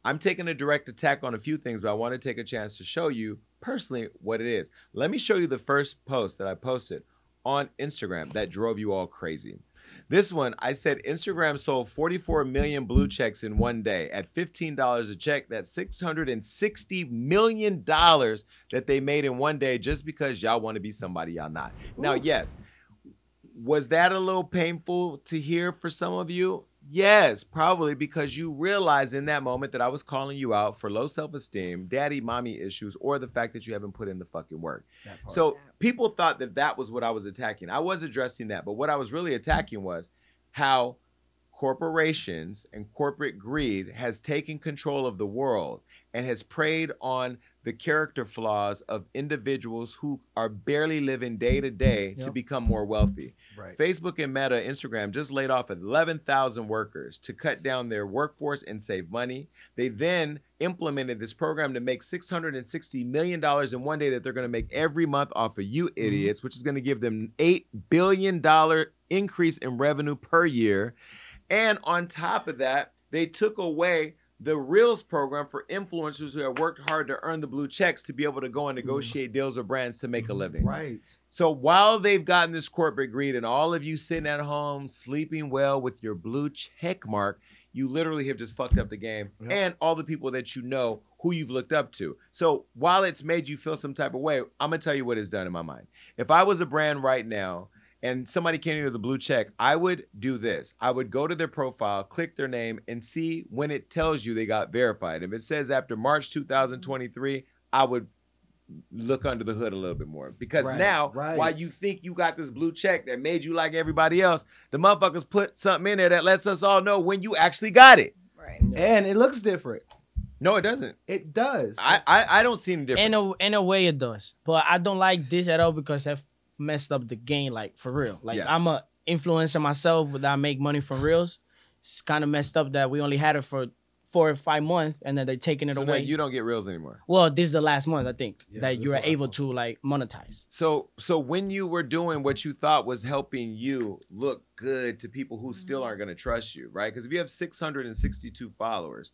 I'm taking a direct attack on a few things, but I want to take a chance to show you personally what it is. Let me show you the first post that I posted on Instagram that drove you all crazy. This one, I said Instagram sold forty-four million blue checks in one day at fifteen dollars a check. That's six hundred sixty million dollars that they made in one day just because y'all want to be somebody y'all not. Ooh. Now, yes, was that a little painful to hear for some of you? Yes, probably because you realize in that moment that I was calling you out for low self-esteem, daddy, mommy issues, or the fact that you haven't put in the fucking work. So people thought that that was what I was attacking. I was addressing that, but what I was really attacking was how corporations and corporate greed has taken control of the world and has preyed on the character flaws of individuals who are barely living day to day yep. to become more wealthy. Right. Facebook and Meta, Instagram just laid off eleven thousand workers to cut down their workforce and save money. They then implemented this program to make six hundred sixty million dollars in one day that they're gonna make every month off of you idiots, mm-hmm. which is gonna give them eight billion dollars increase in revenue per year. And on top of that, they took away the Reels program for influencers who have worked hard to earn the blue checks to be able to go and negotiate deals or brands to make a living. Right. So while they've gotten this corporate greed and all of you sitting at home sleeping well with your blue check mark, you literally have just fucked up the game yep. and all the people that you know who you've looked up to. So while it's made you feel some type of way, I'm gonna tell you what it's done in my mind. If I was a brand right now, and somebody came in with a blue check, I would do this. I would go to their profile, click their name, and see when it tells you they got verified. If it says after March two thousand twenty-three, I would look under the hood a little bit more. Because right, now, right. while you think you got this blue check that made you like everybody else, the motherfuckers put something in there that lets us all know when you actually got it. Right. And it looks different. No, it doesn't. It does. I, I, I don't see any difference. In a, in a way, it does. But I don't like this at all because that messed up the game, like, for real. Like, yeah. I'm a influencer myself, but I make money from reels. It's kind of messed up that we only had it for four or five months, and then they're taking it so away. So you don't get reels anymore? Well, this is the last month, I think, yeah, that you were able month. to, like, monetize. So, so when you were doing what you thought was helping you look good to people who still aren't going to trust you, right? Because if you have six hundred sixty-two followers,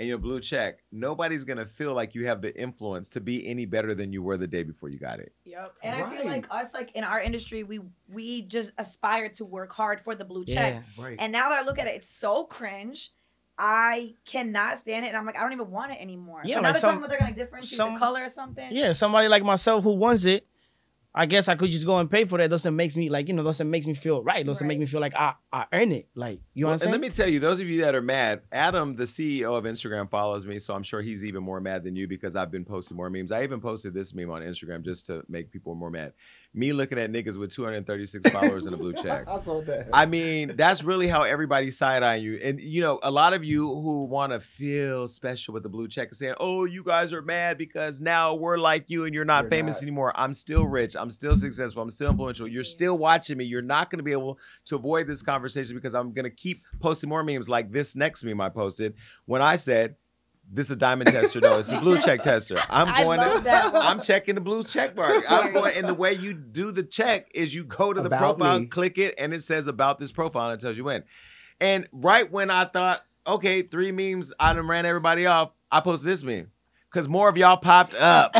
and your blue check, nobody's gonna feel like you have the influence to be any better than you were the day before you got it. Yep. And right. I feel like us, like in our industry, we we just aspire to work hard for the blue yeah, check. Right. And now that I look at it, it's so cringe. I cannot stand it. And I'm like, I don't even want it anymore. Yeah, but like now some, they're gonna differentiate some, the color or something. Yeah, somebody like myself who wants it, I guess I could just go and pay for that. Doesn't make me like, you know, doesn't make me feel right. Doesn't right. make me feel like I, I earn it. Like, you know well, what I'm saying? And let me tell you, those of you that are mad, Adam, the C E O of Instagram, follows me. So I'm sure he's even more mad than you because I've been posting more memes. I even posted this meme on Instagram just to make people more mad. Me looking at niggas with two hundred thirty-six followers and a blue check. I saw that. I mean, that's really how everybody's side-eyeing you. And, you know, a lot of you who want to feel special with the blue check are saying, oh, you guys are mad because now we're like you and you're not you're famous not. anymore. I'm still rich. I'm I'm still successful. I'm still influential. You're still watching me. You're not going to be able to avoid this conversation because I'm going to keep posting more memes like this next meme I posted when I said, this is a diamond tester, though. It's a blue check tester. I'm going to, I'm checking the blue check mark. I'm going, and the way you do the check is you go to the about profile, me. click it, and it says about this profile and it tells you when. And right when I thought, okay, three memes, I done ran everybody off, I posted this meme. Because more of y'all popped up.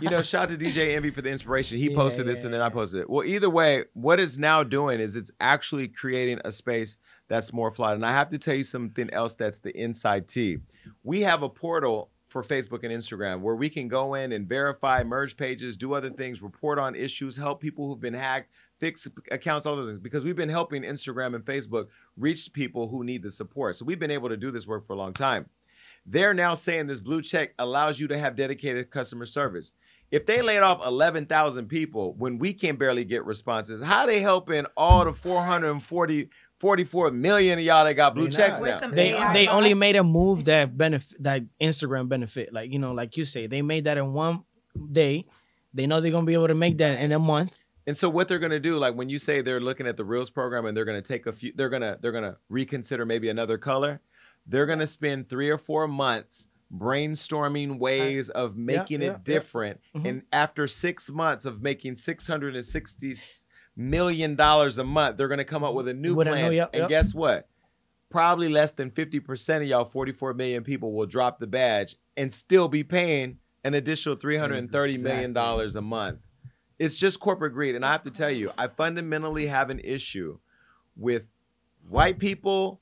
You know, shout out to D J Envy for the inspiration. He yeah, posted this yeah, and then yeah. I posted it. Well, either way, what it's now doing is it's actually creating a space that's more flawed. And I have to tell you something else that's the inside tea. We have a portal for Facebook and Instagram where we can go in and verify, merge pages, do other things, report on issues, help people who've been hacked, fix accounts, all those things. Because we've been helping Instagram and Facebook reach people who need the support. So we've been able to do this work for a long time. They're now saying this blue check allows you to have dedicated customer service. If they laid off eleven thousand people when we can barely get responses, how are they helping all the four hundred forty-four million of y'all that got blue checks now? They, they only made a move that benefit, that Instagram benefit. Like, you know, like you say, they made that in one day. They know they're going to be able to make that in a month. And so what they're going to do, like when you say they're looking at the Reels program and they're going to take a few, they're going to, they're going to reconsider maybe another color. They're going to spend three or four months brainstorming ways of making yeah, yeah, it different. Yeah. Mm-hmm. And after six months of making six hundred sixty million dollars a month, they're going to come up with a new what plan. Know, yep, and yep. guess what? Probably less than fifty percent of y'all, forty-four million people, will drop the badge and still be paying an additional three hundred thirty million dollars a month. It's just corporate greed. And I have to tell you, I fundamentally have an issue with white people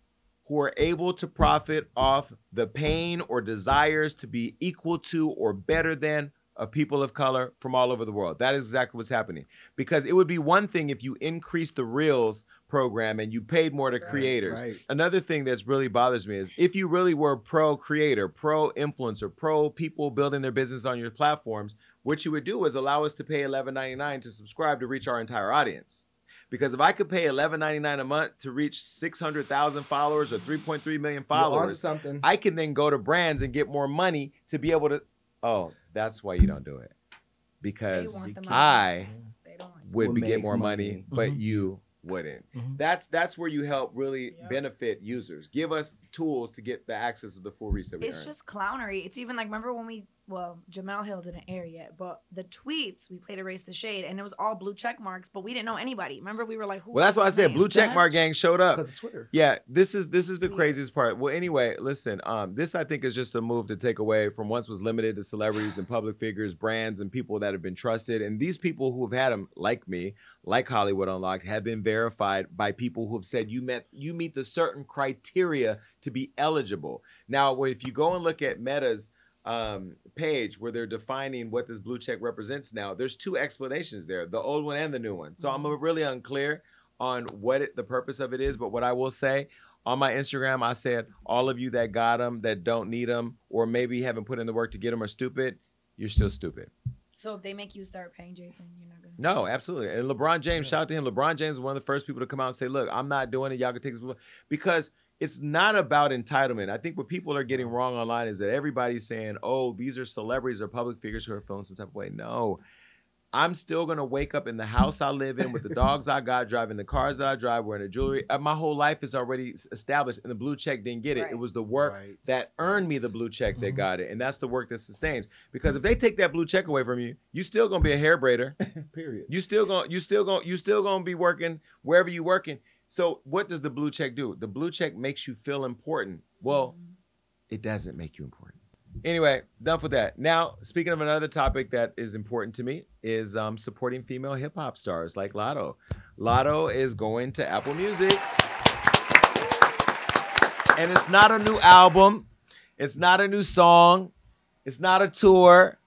who are able to profit off the pain or desires to be equal to or better than of people of color from all over the world. That is exactly what's happening. Because it would be one thing if you increased the Reels program and you paid more to right, creators. Right. Another thing that's really bothers me is if you really were pro-creator, pro-influencer, pro-people building their business on your platforms, what you would do is allow us to pay eleven ninety-nine to subscribe to reach our entire audience. Because if I could pay eleven ninety-nine a month to reach six hundred thousand followers or three point three million followers, I can then go to brands and get more money to be able to. Oh, that's why you don't do it. Because I would get more money, but you wouldn't. Mm-hmm. That's that's where you help really yep. benefit users. Give us tools to get the access to the full reach that we It's earn. Just clownery. It's even like, remember when we, well, Jamel Hill didn't air yet, but the tweets, we played Erase the Shade, and it was all blue check marks, but we didn't know anybody. Remember, we were like, who? Well, that's why I said names? blue so check mark gang showed up. Because it's Twitter. Yeah, this is, this is the yeah. craziest part. Well, anyway, listen, um, this I think is just a move to take away from once was limited to celebrities and public figures, brands, and people that have been trusted. And these people who have had them, like me, like Hollywood Unlocked, have been verified by people who have said you met, you meet the certain criteria to be eligible. Now, if you go and look at Meta's um, page where they're defining what this blue check represents now, there's two explanations there, the old one and the new one. So I'm really unclear on what it, the purpose of it is, but what I will say, on my Instagram, I said, all of you that got them, that don't need them, or maybe haven't put in the work to get them are stupid, you're still stupid. So if they make you start paying Jason, you're not going to? No, absolutely. And LeBron James, yeah. shout out to him. LeBron James is one of the first people to come out and say, look, I'm not doing it. Y'all can take this. Because it's not about entitlement. I think what people are getting wrong online is that everybody's saying, oh, these are celebrities or public figures who are feeling some type of way. No, I'm still going to wake up in the house I live in with the dogs I got, driving the cars that I drive, wearing the jewelry. My whole life is already established, and the blue check didn't get it. Right. It was the work right. that earned me the blue check that mm-hmm. got it, and that's the work that sustains. Because if they take that blue check away from you, you still going to be a hair braider. Period. You still going you still going you still going to be working wherever you working. So what does the blue check do? The blue check makes you feel important. Well, it doesn't make you important. Anyway, done with that. Now, speaking of another topic that is important to me is um, supporting female hip hop stars like Latto. Latto is going to Apple Music. And it's not a new album. It's not a new song. It's not a tour.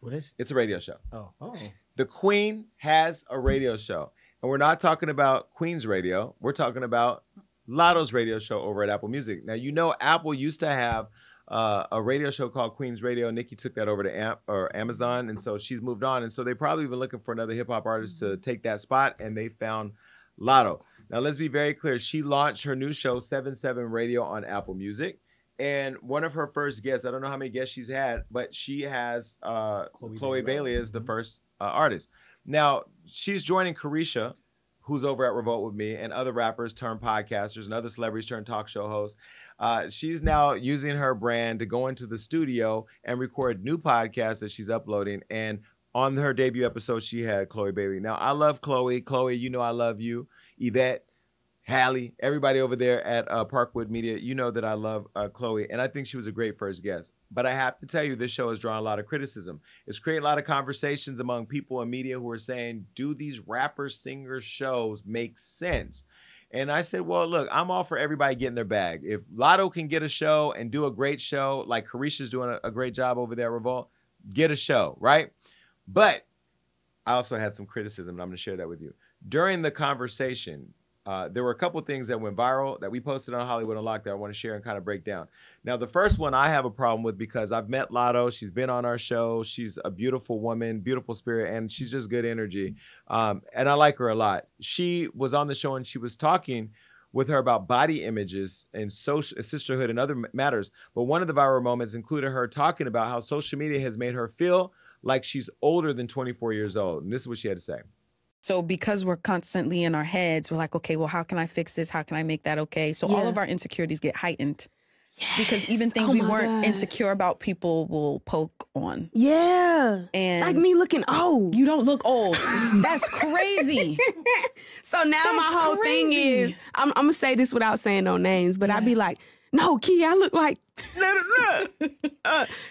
What is it? It's a radio show. Oh, oh. The Queen has a radio show. And we're not talking about Queen's Radio. We're talking about Latto's radio show over at Apple Music. Now, you know, Apple used to have uh, a radio show called Queen's Radio. Nicki took that over to Am or Amazon, and so she's moved on. And so they've probably been looking for another hip-hop artist to take that spot, and they found Latto. Now, let's be very clear. She launched her new show, seven seven Radio, on Apple Music. And one of her first guests, I don't know how many guests she's had, but she has uh, Chloe, Chloe Bailey as the first uh, artist. Now, she's joining Carisha, who's over at Revolt with me, and other rappers turned podcasters and other celebrities turned talk show hosts. Uh, she's now using her brand to go into the studio and record new podcasts that she's uploading. And on her debut episode, she had Chloe Bailey. Now, I love Chloe. Chloe, you know I love you. Yvette, Hallie, everybody over there at uh, Parkwood Media, you know that I love uh, Chloe, and I think she was a great first guest. But I have to tell you, this show has drawn a lot of criticism. It's creating a lot of conversations among people in media who are saying, do these rapper singer shows make sense? And I said, well, look, I'm all for everybody getting their bag. If Latto can get a show and do a great show, like Carisha's doing a, a great job over there at Revolt, get a show, right? But I also had some criticism, and I'm going to share that with you. During the conversation, Uh, there were a couple things that went viral that we posted on Hollywood Unlocked that I want to share and kind of break down. Now, the first one I have a problem with because I've met Latto. She's been on our show. She's a beautiful woman, beautiful spirit, and she's just good energy. Um, and I like her a lot. She was on the show and she was talking with her about body images and social sisterhood and other matters. But one of the viral moments included her talking about how social media has made her feel like she's older than twenty-four years old. And this is what she had to say. So because we're constantly in our heads, we're like, okay, well, how can I fix this? How can I make that okay? So yeah. all of our insecurities get heightened. Yes. Because even things oh we weren't God. insecure about, people will poke on. Yeah. And like me looking old. You don't look old. That's crazy. So now That's my whole crazy. thing is, I'm, I'm going to say this without saying no names, but yeah. I'd be like, no, Key, I look like, uh, Key,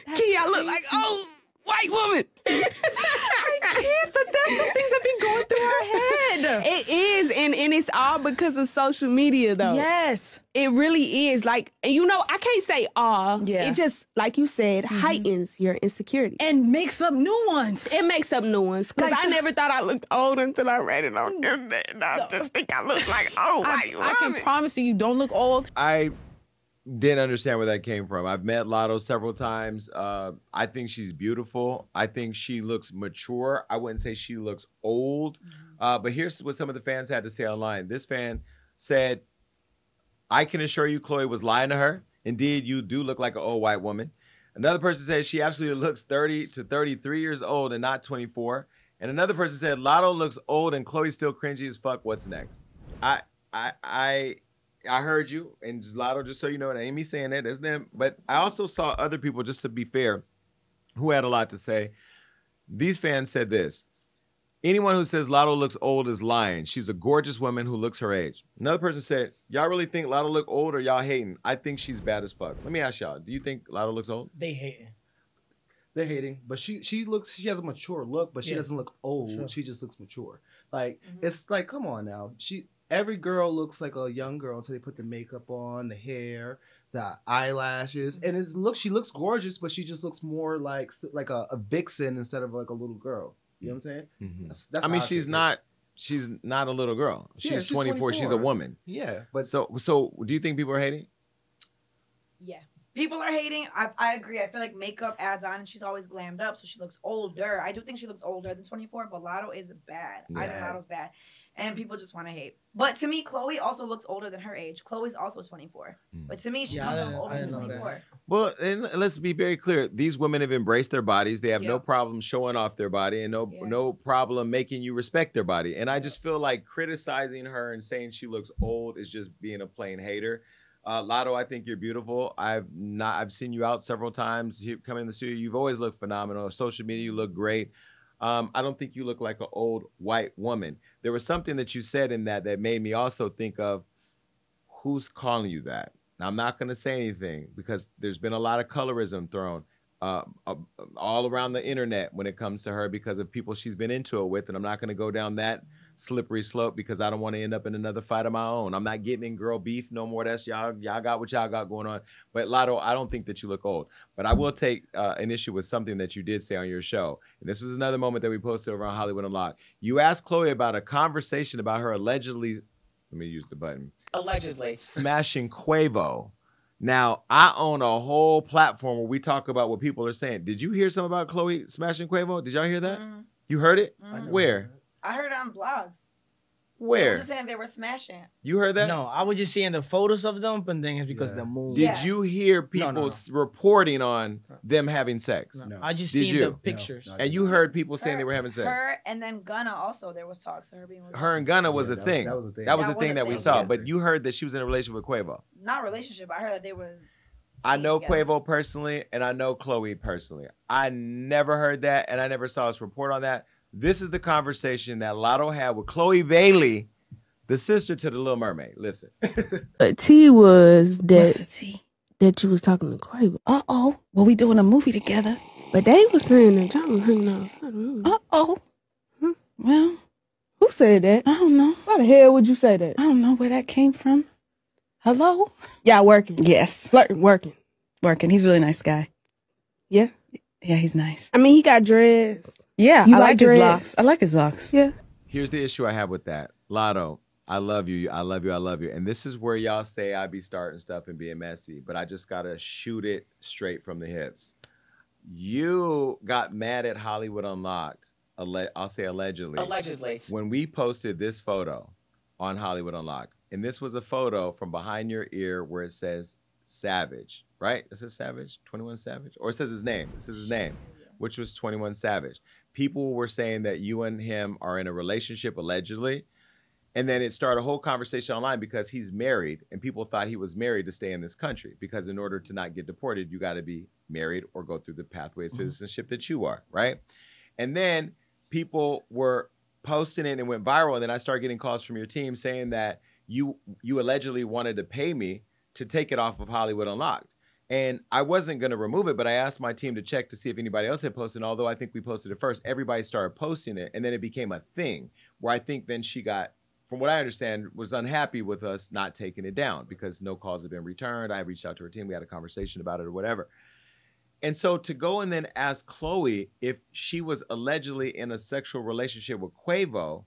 crazy. I look like old white woman. I can't, but that's the things that be going through our head. It is, and, and it's all because of social media, though. Yes. It really is. Like, you know, I can't say all. Yeah. It just, like you said, mm-hmm. heightens your insecurities. And makes up new ones. It makes up new ones. Because like, I never thought I looked old until I read it on the internet. And I no. just think I look like, oh, I, white woman. I can promise you, you don't look old. I... didn't understand where that came from. I've met Latto several times. Uh, I think she's beautiful. I think she looks mature. I wouldn't say she looks old. Mm-hmm. uh, but here's what some of the fans had to say online. This fan said, I can assure you Chloe was lying to her. Indeed, you do look like an old white woman. Another person says she absolutely looks thirty to thirty-three years old and not twenty-four. And another person said, Latto looks old and Chloe's still cringy as fuck. What's next? I, I, I... I heard you, and Latto, just so you know, and I ain't me saying that, that's them. But I also saw other people, just to be fair, who had a lot to say. These fans said this. Anyone who says Latto looks old is lying. She's a gorgeous woman who looks her age. Another person said, y'all really think Latto look old or y'all hating? I think she's bad as fuck. Let me ask y'all, do you think Latto looks old? They hating. They're hating. But she she looks, she has a mature look, but she yeah. doesn't look old. Sure. She just looks mature. Like, mm-hmm. it's like, come on now. She... Every girl looks like a young girl until they put the makeup on, the hair, the eyelashes, and it looks. She looks gorgeous, but she just looks more like like a, a vixen instead of like a little girl. You know what I'm saying? Mm-hmm. That's, that's I mean, she's not she's not a little girl. She's, yeah, she's twenty-four. She's a woman. Yeah, but so so do you think people are hating? Yeah, people are hating. I I agree. I feel like makeup adds on, and she's always glammed up, so she looks older. I do think she looks older than twenty-four, but Latto is bad. Yeah. I think Latto's bad. and people just want to hate. But to me, Chloe also looks older than her age. Chloe's also twenty-four. Mm. But to me, she yeah, comes out older than twenty-four. Well, and let's be very clear. These women have embraced their bodies. They have yeah. no problem showing off their body and no, yeah. no problem making you respect their body. And I just feel like criticizing her and saying she looks old is just being a plain hater. Uh, Latto, I think you're beautiful. I've not. I've seen you out several times. You come in the studio. You've always looked phenomenal. Social media, you look great. Um, I don't think you look like an old white woman. There was something that you said in that that made me also think of who's calling you that. Now, I'm not going to say anything because there's been a lot of colorism thrown uh, uh, all around the internet when it comes to her because of people she's been into it with. And I'm not going to go down that slippery slope because I don't want to end up in another fight of my own. I'm not getting in girl beef no more. That's y'all. Y'all got what y'all got going on. But Latto, I don't think that you look old. But I will take uh, an issue with something that you did say on your show. And this was another moment that we posted over on Hollywood Unlocked. You asked Chloe about a conversation about her allegedly. Let me use the button. Allegedly smashing Quavo. Now, I own a whole platform where we talk about what people are saying. Did you hear something about Chloe smashing Quavo? Did y'all hear that? Mm. You heard it? Mm. Where? I heard it on blogs. Where? I was just saying they were smashing. You heard that? No, I was just seeing the photos of them and things because yeah. the movie. Did yeah. you hear people no, no, no. reporting on them having sex? No. I just Did seen you? the pictures. No, no, and you heard people saying her, they were having sex. Her and then Gunna also, there was talks of her being with Her and Gunna was yeah, a that thing. Was, that was a thing. That was that a thing that we saw. Yeah. But you heard that she was in a relationship with Quavo. Not relationship. I heard that they were. I know together. Quavo personally and I know Chloe personally. I never heard that and I never saw us report on that. This is the conversation that Latto had with Chloe Bailey, the sister to the Little Mermaid. Listen. T was that T? that you was talking to Quavo. Uh oh. Well, we doing a movie together. But they was saying that y'all hanging out. Uh oh. Hmm? Well, who said that? I don't know. Why the hell would you say that? I don't know where that came from. Hello. Y'all working? Yes. Flirting. Working. Working. He's a really nice guy. Yeah. Yeah, he's nice. I mean, he got dreads. Yeah, you I like, like his locks. I like his locks. Yeah. Here's the issue I have with that. Latto, I love you. I love you. I love you. And this is where y'all say I be starting stuff and being messy, but I just got to shoot it straight from the hips. You got mad at Hollywood Unlocked. I'll say allegedly. Allegedly. When we posted this photo on Hollywood Unlocked, and this was a photo from behind your ear where it says Savage, right? It says Savage, twenty-one Savage, or it says his name. It says his name, which was twenty-one Savage. People were saying that you and him are in a relationship, allegedly. And then it started a whole conversation online because he's married and people thought he was married to stay in this country because in order to not get deported, you got to be married or go through the pathway of citizenship that you are, right? And then people were posting it and went viral. And then I started getting calls from your team saying that you, you allegedly wanted to pay me to take it off of Hollywood Unlocked. And I wasn't going to remove it, but I asked my team to check to see if anybody else had posted. Although I think we posted it first, everybody started posting it. And then it became a thing where I think then she got, from what I understand, was unhappy with us not taking it down because no calls had been returned. I reached out to her team. We had a conversation about it or whatever. And so to go and then ask Chloe if she was allegedly in a sexual relationship with Quavo,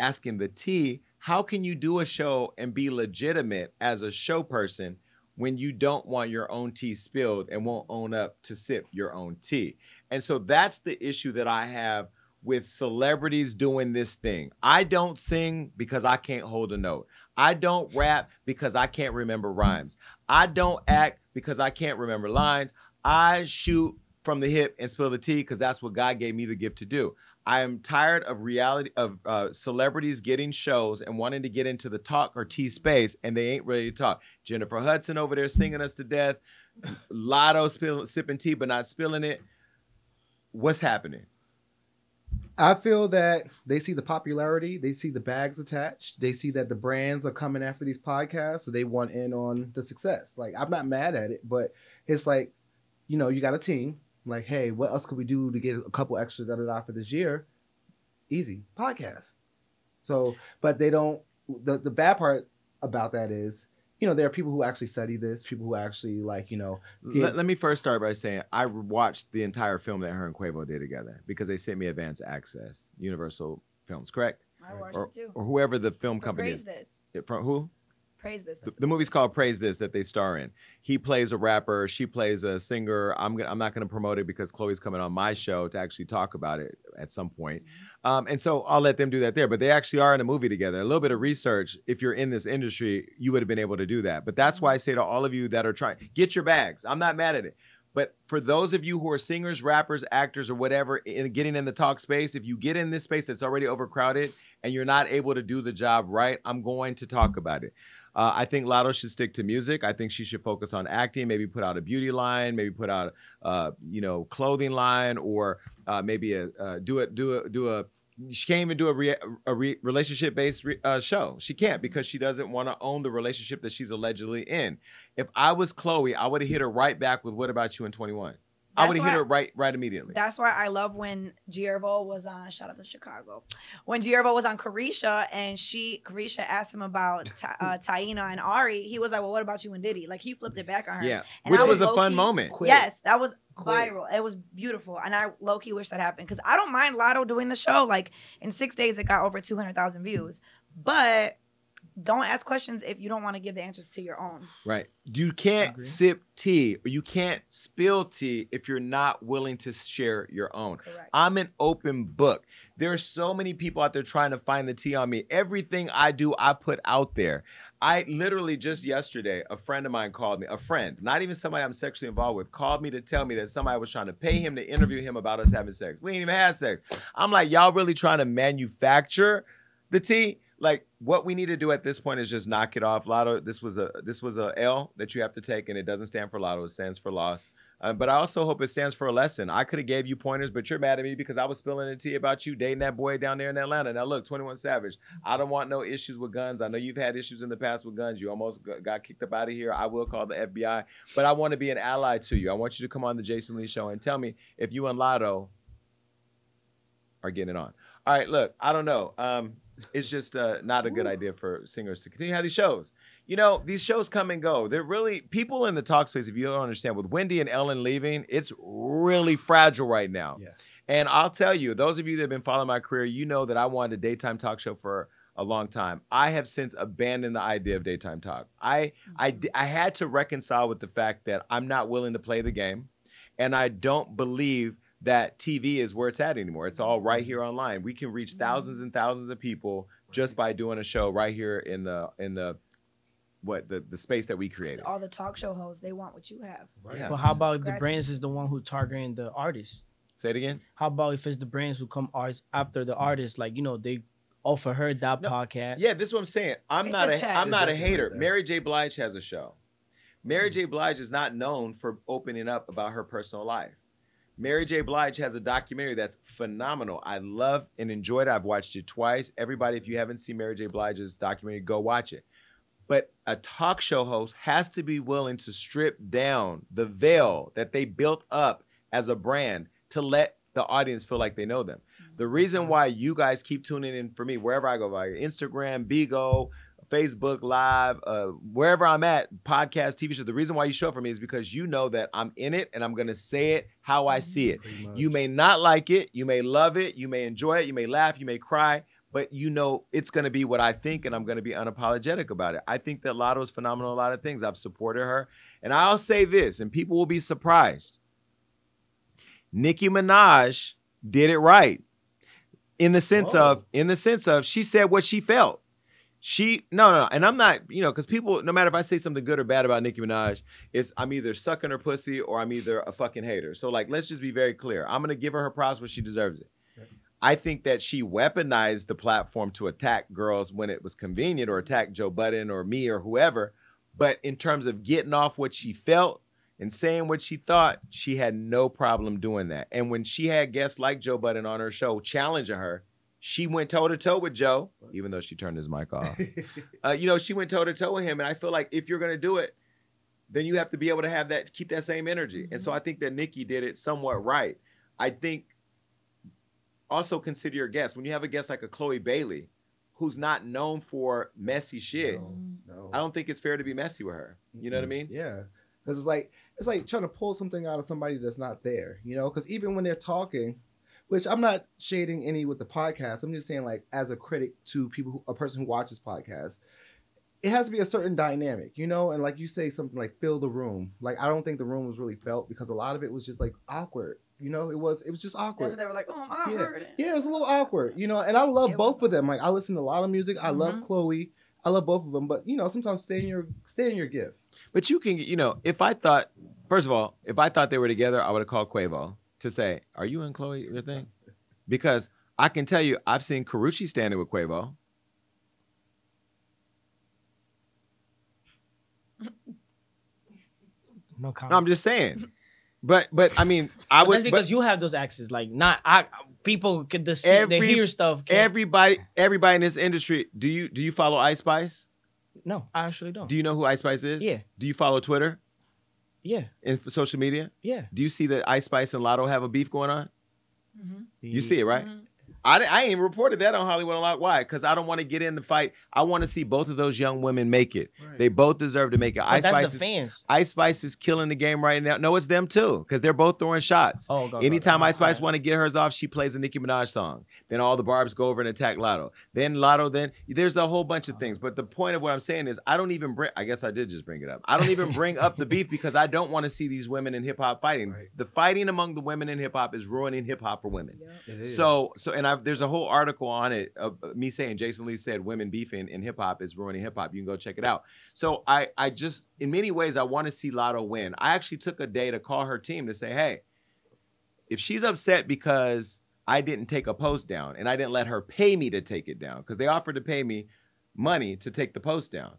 asking the T, how can you do a show and be legitimate as a show person when you don't want your own tea spilled and won't own up to sip your own tea? And so that's the issue that I have with celebrities doing this thing. I don't sing because I can't hold a note. I don't rap because I can't remember rhymes. I don't act because I can't remember lines. I shoot from the hip and spill the tea because that's what God gave me the gift to do. I am tired of reality of uh, celebrities getting shows and wanting to get into the talk or tea space, and they ain't ready to talk. Jennifer Hudson over there singing us to death. Latto spill, sipping tea but not spilling it. What's happening? I feel that they see the popularity. They see the bags attached. They see that the brands are coming after these podcasts, so they want in on the success. Like, I'm not mad at it, but it's like, you know, you got a team. Like, hey, what else could we do to get a couple extra da da da for this year? Easy. Podcast. So, but they don't, the, the bad part about that is, you know, there are people who actually study this, people who actually like, you know. Get... Let, let me first start by saying I watched the entire film that her and Quavo did together because they sent me advance access, Universal Films, correct? I watched or, it too. Or whoever the film for company Praise is. This. From who? Praise This. The, the movie's called Praise This that they star in. He plays a rapper. She plays a singer. I'm gonna, I'm not going to promote it because Chloe's coming on my show to actually talk about it at some point. Mm-hmm. um, and so I'll let them do that there. But they actually are in a movie together. A little bit of research, if you're in this industry, you would have been able to do that. But that's why I say to all of you that are trying, get your bags. I'm not mad at it. But for those of you who are singers, rappers, actors, or whatever, in getting in the talk space, if you get in this space that's already overcrowded and you're not able to do the job right, I'm going to talk about it. Uh, I think Latto should stick to music. I think she should focus on acting, maybe put out a beauty line, maybe put out a uh, you know, clothing line, or uh, maybe a, uh, do it, do it, do a. She can't even do a, re a re relationship-based re uh, show. She can't, because she doesn't want to own the relationship that she's allegedly in. If I was Chloe, I would have hit her right back with "What about you?" and twenty-one. That's I would have hit her right, right immediately. That's why I love when Gierbo was on. Shout out to Chicago. When Gierbo was on Carisha, and she Carisha asked him about uh, Taina and Ari, he was like, "Well, what about you and Diddy?" Like, he flipped it back on her. Yeah, and which was, was a fun moment. Quit. Yes, that was. Viral. It was beautiful. And I low-key wish that happened, because I don't mind Latto doing the show. Like, in six days, it got over two hundred thousand views. But don't ask questions if you don't want to give the answers to your own. Right. You can't sip tea or you can't spill tea if you're not willing to share your own. Correct. I'm an open book. There are so many people out there trying to find the tea on me. Everything I do, I put out there. I literally just yesterday, a friend of mine called me, a friend, not even somebody I'm sexually involved with, called me to tell me that somebody was trying to pay him to interview him about us having sex. We ain't even had sex. I'm like, y'all really trying to manufacture the tea? Like, what we need to do at this point is just knock it off. Latto, this was a this was a L that you have to take, and it doesn't stand for Latto. It stands for loss. Uh, but I also hope it stands for a lesson. I could have gave you pointers, but you're mad at me because I was spilling the tea about you dating that boy down there in Atlanta. Now, look, twenty-one Savage, I don't want no issues with guns. I know you've had issues in the past with guns. You almost got kicked up out of here. I will call the F B I. But I want to be an ally to you. I want you to come on The Jason Lee Show and tell me if you and Latto are getting it on. All right, look, I don't know. Um... It's just uh, not a good Ooh. idea for singers to continue to have these shows. You know, these shows come and go. They're really, people in the talk space, if you don't understand, with Wendy and Ellen leaving, it's really fragile right now. Yeah. And I'll tell you, those of you that have been following my career, you know that I wanted a daytime talk show for a long time. I have since abandoned the idea of daytime talk. I, I, I had to reconcile with the fact that I'm not willing to play the game, and I don't believe that T V is where it's at anymore. It's all right here online. We can reach thousands and thousands of people just by doing a show right here in the in the what the the space that we created. All the talk show hosts, they want what you have. Right. Yeah. But how about if the brands is the one who targeting the artists? Say it again. How about if it's the brands who come artists after the artists? Like, you know, they offer her that no, podcast. Yeah, this is what I'm saying. I'm it's not a, a I'm not a hater. Mary J. Blige has a show. Mary J. Blige is not known for opening up about her personal life. Mary J. Blige has a documentary that's phenomenal. I love and enjoyed it. I've watched it twice. Everybody, if you haven't seen Mary J. Blige's documentary, go watch it. But a talk show host has to be willing to strip down the veil that they built up as a brand to let the audience feel like they know them. The reason why you guys keep tuning in for me, wherever I go, by Instagram, Bigo, Facebook Live, uh, wherever I'm at, podcast, T V show. The reason why you show up for me is because you know that I'm in it and I'm going to say it how I see it. You may not like it. You may love it. You may enjoy it. You may laugh. You may cry. But you know it's going to be what I think, and I'm going to be unapologetic about it. I think that Latto is phenomenal in a lot of things. I've supported her. And I'll say this, and people will be surprised. Nicki Minaj did it right in the sense oh. of, in the sense of she said what she felt. She, no, no, and I'm not, you know, because people, no matter if I say something good or bad about Nicki Minaj, it's I'm either sucking her pussy or I'm either a fucking hater. So, like, let's just be very clear. I'm going to give her her props when she deserves it. Right. I think that she weaponized the platform to attack girls when it was convenient, or attack Joe Budden or me or whoever. But in terms of getting off what she felt and saying what she thought, she had no problem doing that. And when she had guests like Joe Budden on her show challenging her, she went toe-to-toe with Joe, even though she turned his mic off. uh, you know, she went toe-to-toe with him. And I feel like if you're going to do it, then you have to be able to have that, keep that same energy. Mm-hmm. And so I think that Nicki did it somewhat right. I think also consider your guests. When you have a guest like a Chloe Bailey, who's not known for messy shit, no, no. I don't think it's fair to be messy with her. You know mm-hmm. what I mean? Yeah. Because it's like, it's like trying to pull something out of somebody that's not there, you know? Because even when they're talking... Which I'm not shading any with the podcast. I'm just saying, like, as a critic to people, who, a person who watches podcasts, it has to be a certain dynamic, you know? And like you say, something like fill the room. Like, I don't think the room was really felt because a lot of it was just like awkward. You know, it was it was just awkward. So they were like, oh, I'm awkward. Yeah. yeah, it was a little awkward, you know? And I love it both was... of them. Like, I listen to a lot of music. I mm-hmm. love Chloe. I love both of them. But, you know, sometimes stay in your, stay in your gift. But you can, you know, if I thought, first of all, if I thought they were together, I would have called Quavo to say, are you and Chloe your thing? Because I can tell you, I've seen Carisha standing with Quavo. No comment. No, I'm just saying. But, but I mean, I would. That's because but, you have those access. Like, not I. People could just every, they hear stuff. Can't. Everybody, everybody in this industry. Do you do you follow Ice Spice? No, I actually don't. Do you know who Ice Spice is? Yeah. Do you follow Twitter? Yeah. In social media? Yeah. Do you see that Ice Spice and Latto have a beef going on? Mm-hmm. You see it, right? Mm-hmm. I, I ain't reported that on Hollywood a lot. Why? Because I don't want to get in the fight. I want to see both of those young women make it. Right. They both deserve to make it. But Ice that's Spice the fans. Is, Ice Spice is killing the game right now. No, it's them too, because they're both throwing shots. Oh, go, Anytime go, go, Ice Spice want to get hers off, she plays a Nicki Minaj song. Then all the barbs go over and attack Latto. Then Latto, then there's a whole bunch of things. But the point of what I'm saying is I don't even bring, I guess I did just bring it up. I don't even bring up the beef because I don't want to see these women in hip hop fighting. Right. The fighting among the women in hip hop is ruining hip hop for women. Yep. It is. So, so, and I There's a whole article on it of me saying Jason Lee said women beefing in hip hop is ruining hip hop. You can go check it out. So I, I just, in many ways, I want to see Latto win. I actually took a day to call her team to say, hey, if she's upset because I didn't take a post down and I didn't let her pay me to take it down, because they offered to pay me money to take the post down,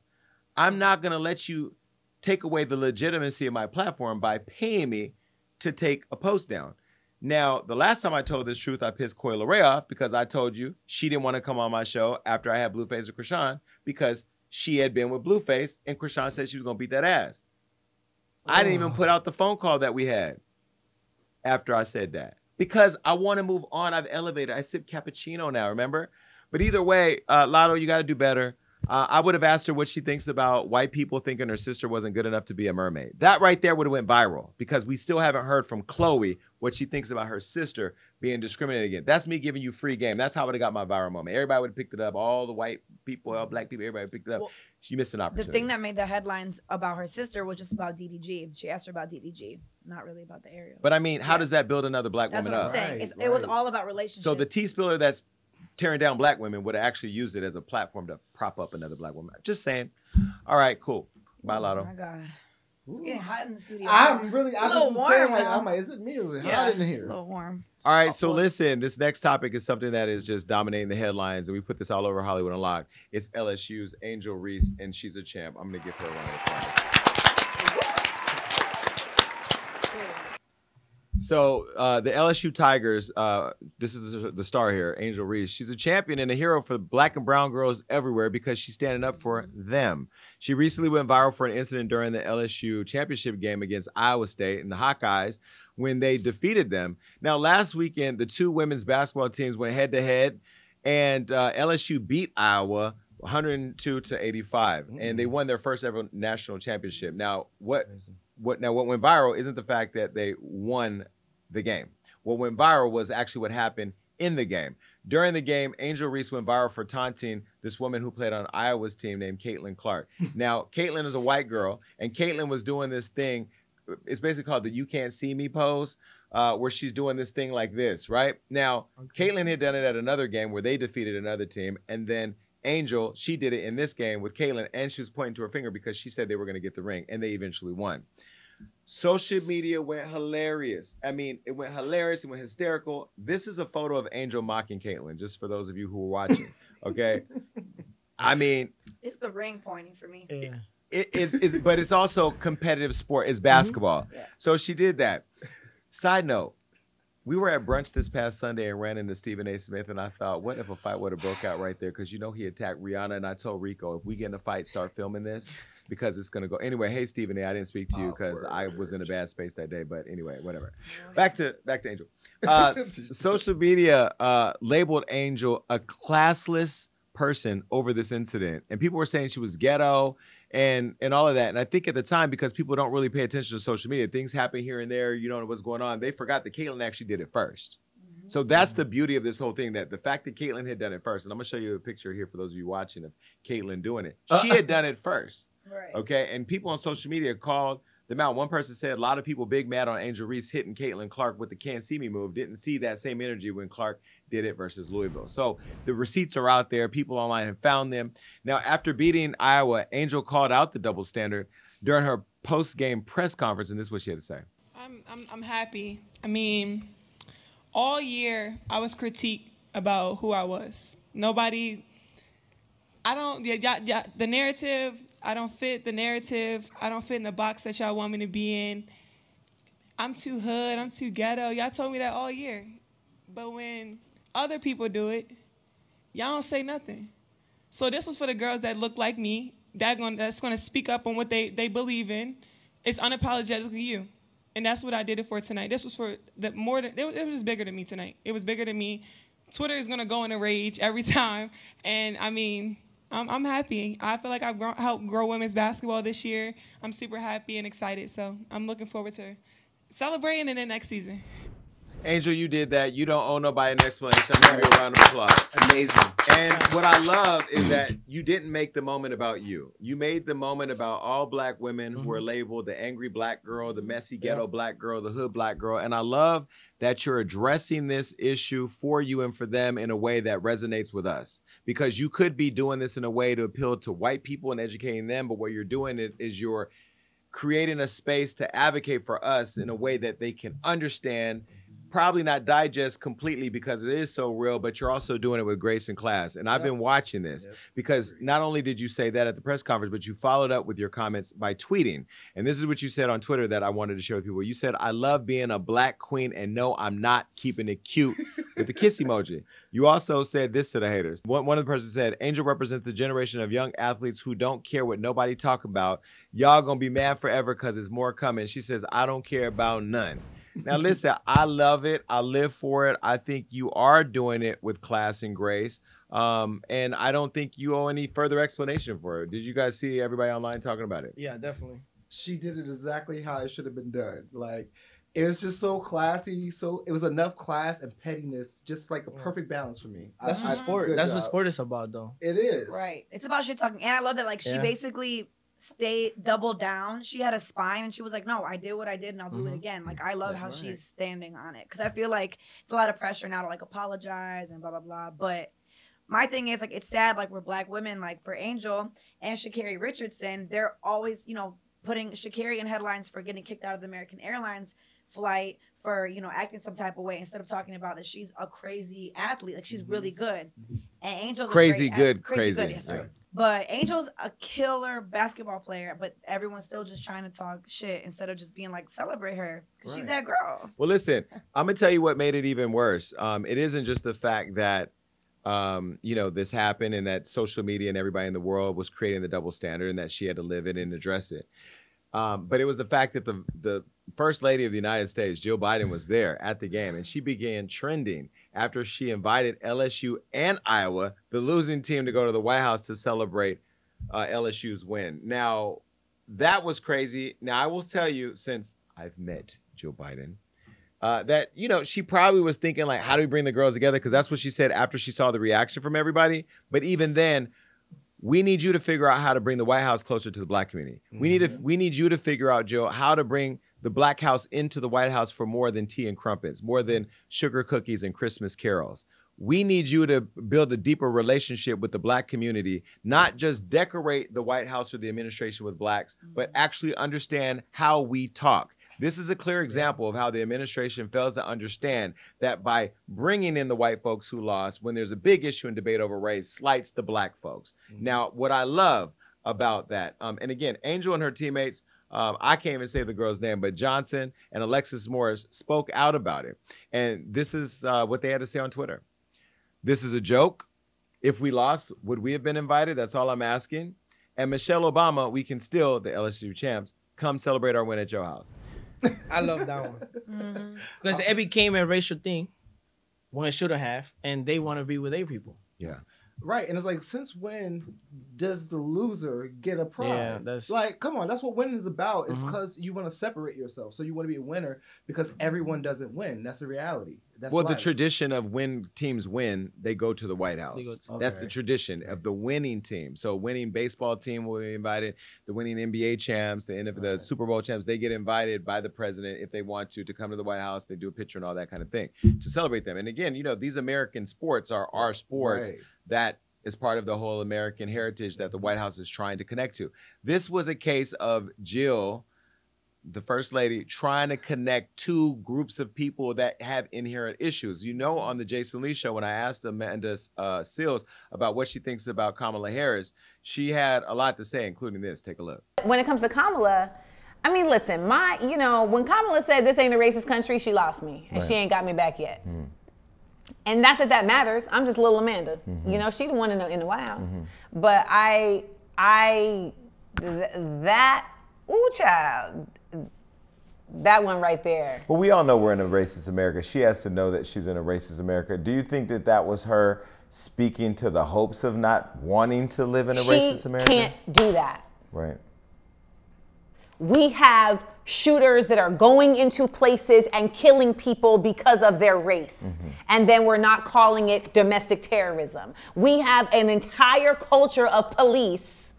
I'm not going to let you take away the legitimacy of my platform by paying me to take a post down. Now, the last time I told this truth, I pissed Coi Leray off because I told you she didn't want to come on my show after I had Blueface and Krishan because she had been with Blueface and Krishan said she was going to beat that ass. Oh. I didn't even put out the phone call that we had after I said that because I want to move on. I've elevated. I sip cappuccino now, remember? But either way, uh, Latto, you got to do better. Uh, I would have asked her what she thinks about white people thinking her sister wasn't good enough to be a mermaid. That right there would have went viral because we still haven't heard from Chloe what she thinks about her sister being discriminated against. That's me giving you free game. That's how I would have got my viral moment. Everybody would have picked it up. All the white people, all black people, everybody picked it up. Well, she missed an opportunity. The thing that made the headlines about her sister was just about D D G. She asked her about D D G, not really about the area. But I mean, how yeah. does that build another black that's woman up? That's what I'm saying. Right, it's, right. It was all about relationships. So the tea spiller that's tearing down black women would have actually used it as a platform to prop up another black woman. Just saying. All right, cool. Bye, Latto. Oh my God. It's getting hot in the studio. I'm really, I'm just warm, saying, like, I'm like, is it me or is it yeah, hot in here? It's a little warm. All right, so listen, this next topic is something that is just dominating the headlines, and we put this all over Hollywood Unlocked. It's L S U's Angel Reese, and she's a champ. I'm going to give her a round of applause. So uh, the L S U Tigers, uh, this is the star here, Angel Reese. She's a champion and a hero for black and brown girls everywhere because she's standing up for them. She recently went viral for an incident during the L S U championship game against Iowa State and the Hawkeyes when they defeated them. Now, last weekend, the two women's basketball teams went head-to-head, and uh, L S U beat Iowa one hundred two to eighty-five, and they won their first ever national championship. Now, what... What now? What went viral isn't the fact that they won the game. What went viral was actually what happened in the game. During the game, Angel Reese went viral for taunting this woman who played on Iowa's team named Caitlin Clark. Now, Caitlin is a white girl, and Caitlin was doing this thing. It's basically called the "You Can't See Me" pose, uh, where she's doing this thing like this, right? Now, okay. Caitlin had done it at another game where they defeated another team, and then Angel, she did it in this game with Caitlin, and she was pointing to her finger because she said they were going to get the ring, and they eventually won. Social media went hilarious. I mean, it went hilarious. It went hysterical. This is a photo of Angel mocking Caitlin, just for those of you who were watching, okay? I mean... It's the ring pointing for me. Yeah. It, it, it's, it's, but it's also competitive sport. It's basketball. Mm-hmm. Yeah. So she did that. Side note. We were at brunch this past Sunday and ran into Stephen A. Smith, and I thought, what if a fight would have broke out right there? Because you know he attacked Rihanna, and I told Rico, if we get in a fight, start filming this because it's going to go. Anyway, hey, Stephen A., I didn't speak to you because oh, I was in a bad space that day, but anyway, whatever. Back to back to Angel. Uh, social media uh, labeled Angel a classless person over this incident, and people were saying she was ghetto and and all of that. And I think at the time, because people don't really pay attention to social media, things happen here and there, you don't know what's going on, they forgot that Caitlin actually did it first. Mm-hmm. So that's the beauty of this whole thing, that the fact that Caitlyn had done it first, and I'm gonna show you a picture here for those of you watching of Caitlyn doing it. She had done it first, right? Okay, and people on social media called them out. One person said, a lot of people big mad on Angel Reese hitting Caitlin Clark with the can't see me move, didn't see that same energy when Clark did it versus Louisville. So the receipts are out there. People online have found them. Now, after beating Iowa, Angel called out the double standard during her post-game press conference, and this is what she had to say. I'm, I'm, I'm happy. I mean, all year I was critiqued about who I was. Nobody, I don't, yeah, yeah, yeah, the narrative, I don't fit the narrative. I don't fit in the box that y'all want me to be in. I'm too hood. I'm too ghetto. Y'all told me that all year. But when other people do it, y'all don't say nothing. So this was for the girls that look like me, that gonna, that's going to speak up on what they, they believe in. It's unapologetically you. And that's what I did it for tonight. This was for the more than, it was, it was bigger than me tonight. It was bigger than me. Twitter is going to go in a rage every time. And, I mean... I'm, I'm happy. I feel like I've grown, helped grow women's basketball this year. I'm super happy and excited, so I'm looking forward to celebrating in the next season. Angel, you did that. You don't owe nobody an explanation. I'm giving you a round of applause. Amazing. And what I love is that you didn't make the moment about you. You made the moment about all black women mm-hmm. who are labeled the angry black girl, the messy ghetto yeah. black girl, the hood black girl. And I love that you're addressing this issue for you and for them in a way that resonates with us. Because you could be doing this in a way to appeal to white people and educating them, but what you're doing is you're creating a space to advocate for us in a way that they can understand, probably not digest completely because it is so real, but you're also doing it with grace and class. And I've been watching this because not only did you say that at the press conference, but you followed up with your comments by tweeting. And this is what you said on Twitter that I wanted to share with people. You said, I love being a black queen, and no, I'm not keeping it cute with the kiss emoji. You also said this to the haters. One, one of the persons said, Angel represents the generation of young athletes who don't care what nobody talk about. Y'all gonna be mad forever because there's more coming. She says, I don't care about none. Now, listen, I love it. I live for it. I think you are doing it with class and grace. Um, and I don't think you owe any further explanation for it. Did you guys see everybody online talking about it? Yeah, definitely. She did it exactly how it should have been done. Like, it was just so classy. So it was enough class and pettiness, just like a perfect balance for me. That's I, what I, sport. That's job. What sport is about, though. It is. Right. It's about shit talking. And I love that, like, she yeah. basically... stay double down. She had a spine and she was like, no, I did what I did and I'll do mm-hmm. it again. Like, I love That's how right. she's standing on it, because I feel like it's a lot of pressure now to like apologize and blah blah blah. But my thing is, like, it's sad, like, we're black women, like, for Angel and Sha'Carri Richardson, they're always, you know, putting Sha'Carri in headlines for getting kicked out of the American Airlines flight for, you know, acting some type of way, instead of talking about that she's a crazy athlete, like, she's mm-hmm. really good. And Angel's crazy good, crazy, crazy good. Yes, yeah. right. But Angel's a killer basketball player, but everyone's still just trying to talk shit instead of just being like, celebrate her, because right. she's that girl. Well, listen, I'm going to tell you what made it even worse. Um, it isn't just the fact that, um, you know, this happened and that social media and everybody in the world was creating the double standard and that she had to live it and address it. Um, but it was the fact that the, the First Lady of the United States, Jill Biden, was there at the game, and she began trending after she invited L S U and Iowa, the losing team, to go to the White House to celebrate uh, L S U's win. Now, that was crazy. Now, I will tell you, since I've met Jill Biden, uh, that, you know, she probably was thinking, like, how do we bring the girls together? Because that's what she said after she saw the reaction from everybody. But even then, we need you to figure out how to bring the White House closer to the black community. Mm-hmm. We need to, we need you to figure out, Jill, how to bring the black house into the White House for more than tea and crumpets, more than sugar cookies and Christmas carols. We need you to build a deeper relationship with the black community, not just decorate the White House or the administration with blacks, but actually understand how we talk. This is a clear example of how the administration fails to understand that by bringing in the white folks who lost, when there's a big issue and debate over race, slights the black folks. Mm-hmm. Now, what I love about that, um, and again, Angel and her teammates, um, I can't even say the girl's name, but Johnson and Alexis Morris spoke out about it. And this is uh, what they had to say on Twitter. This is a joke. If we lost, would we have been invited? That's all I'm asking. And Michelle Obama, we can still, the L S U champs, come celebrate our win at your house. I love that one. Mm-hmm. Because it became a racial thing when it shouldn't have, and they want to be with their people. Yeah. Right. And it's like, since when does the loser get a prize? Yeah, that's... Like, come on, that's what winning is about. It's because mm-hmm. you want to separate yourself. So you want to be a winner, because everyone doesn't win. That's the reality. That's well, life. The tradition of when teams win, they go to the White House. Okay. That's the tradition of the winning team. So winning baseball team will be invited, the winning N B A champs, the end of the right. Super Bowl champs, they get invited by the president if they want to, to come to the White House, they do a picture and all that kind of thing to celebrate them. And again, you know, these American sports are our sports right. that is part of the whole American heritage that the White House is trying to connect to. This was a case of Jill, the first lady, trying to connect two groups of people that have inherent issues. You know, on the Jason Lee Show, when I asked Amanda uh, Seals about what she thinks about Kamala Harris, she had a lot to say, including this. Take a look. When it comes to Kamala, I mean, listen, my, you know, when Kamala said this ain't a racist country, she lost me, and right. she ain't got me back yet. Mm. And not that that matters. I'm just little Amanda. Mm-hmm. You know, she didn't want to know in the White House. Mm-hmm. But I, I, th that, ooh, child. That one right there. Well, we all know we're in a racist America. She has to know that she's in a racist America. Do you think that that was her speaking to the hopes of not wanting to live in a she racist America? She can't do that. Right. We have shooters that are going into places and killing people because of their race. Mm-hmm. And then we're not calling it domestic terrorism. We have an entire culture of police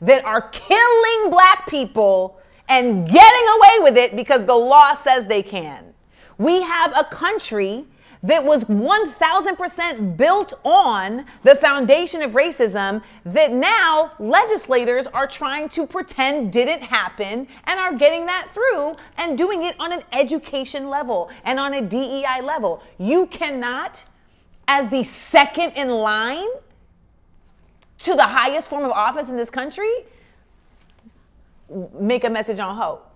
that are killing black people and getting away with it because the law says they can. We have a country that was one thousand percent built on the foundation of racism that now legislators are trying to pretend didn't happen and are getting that through and doing it on an education level and on a D E I level. You cannot, as the second in line to the highest form of office in this country, make a message on hope.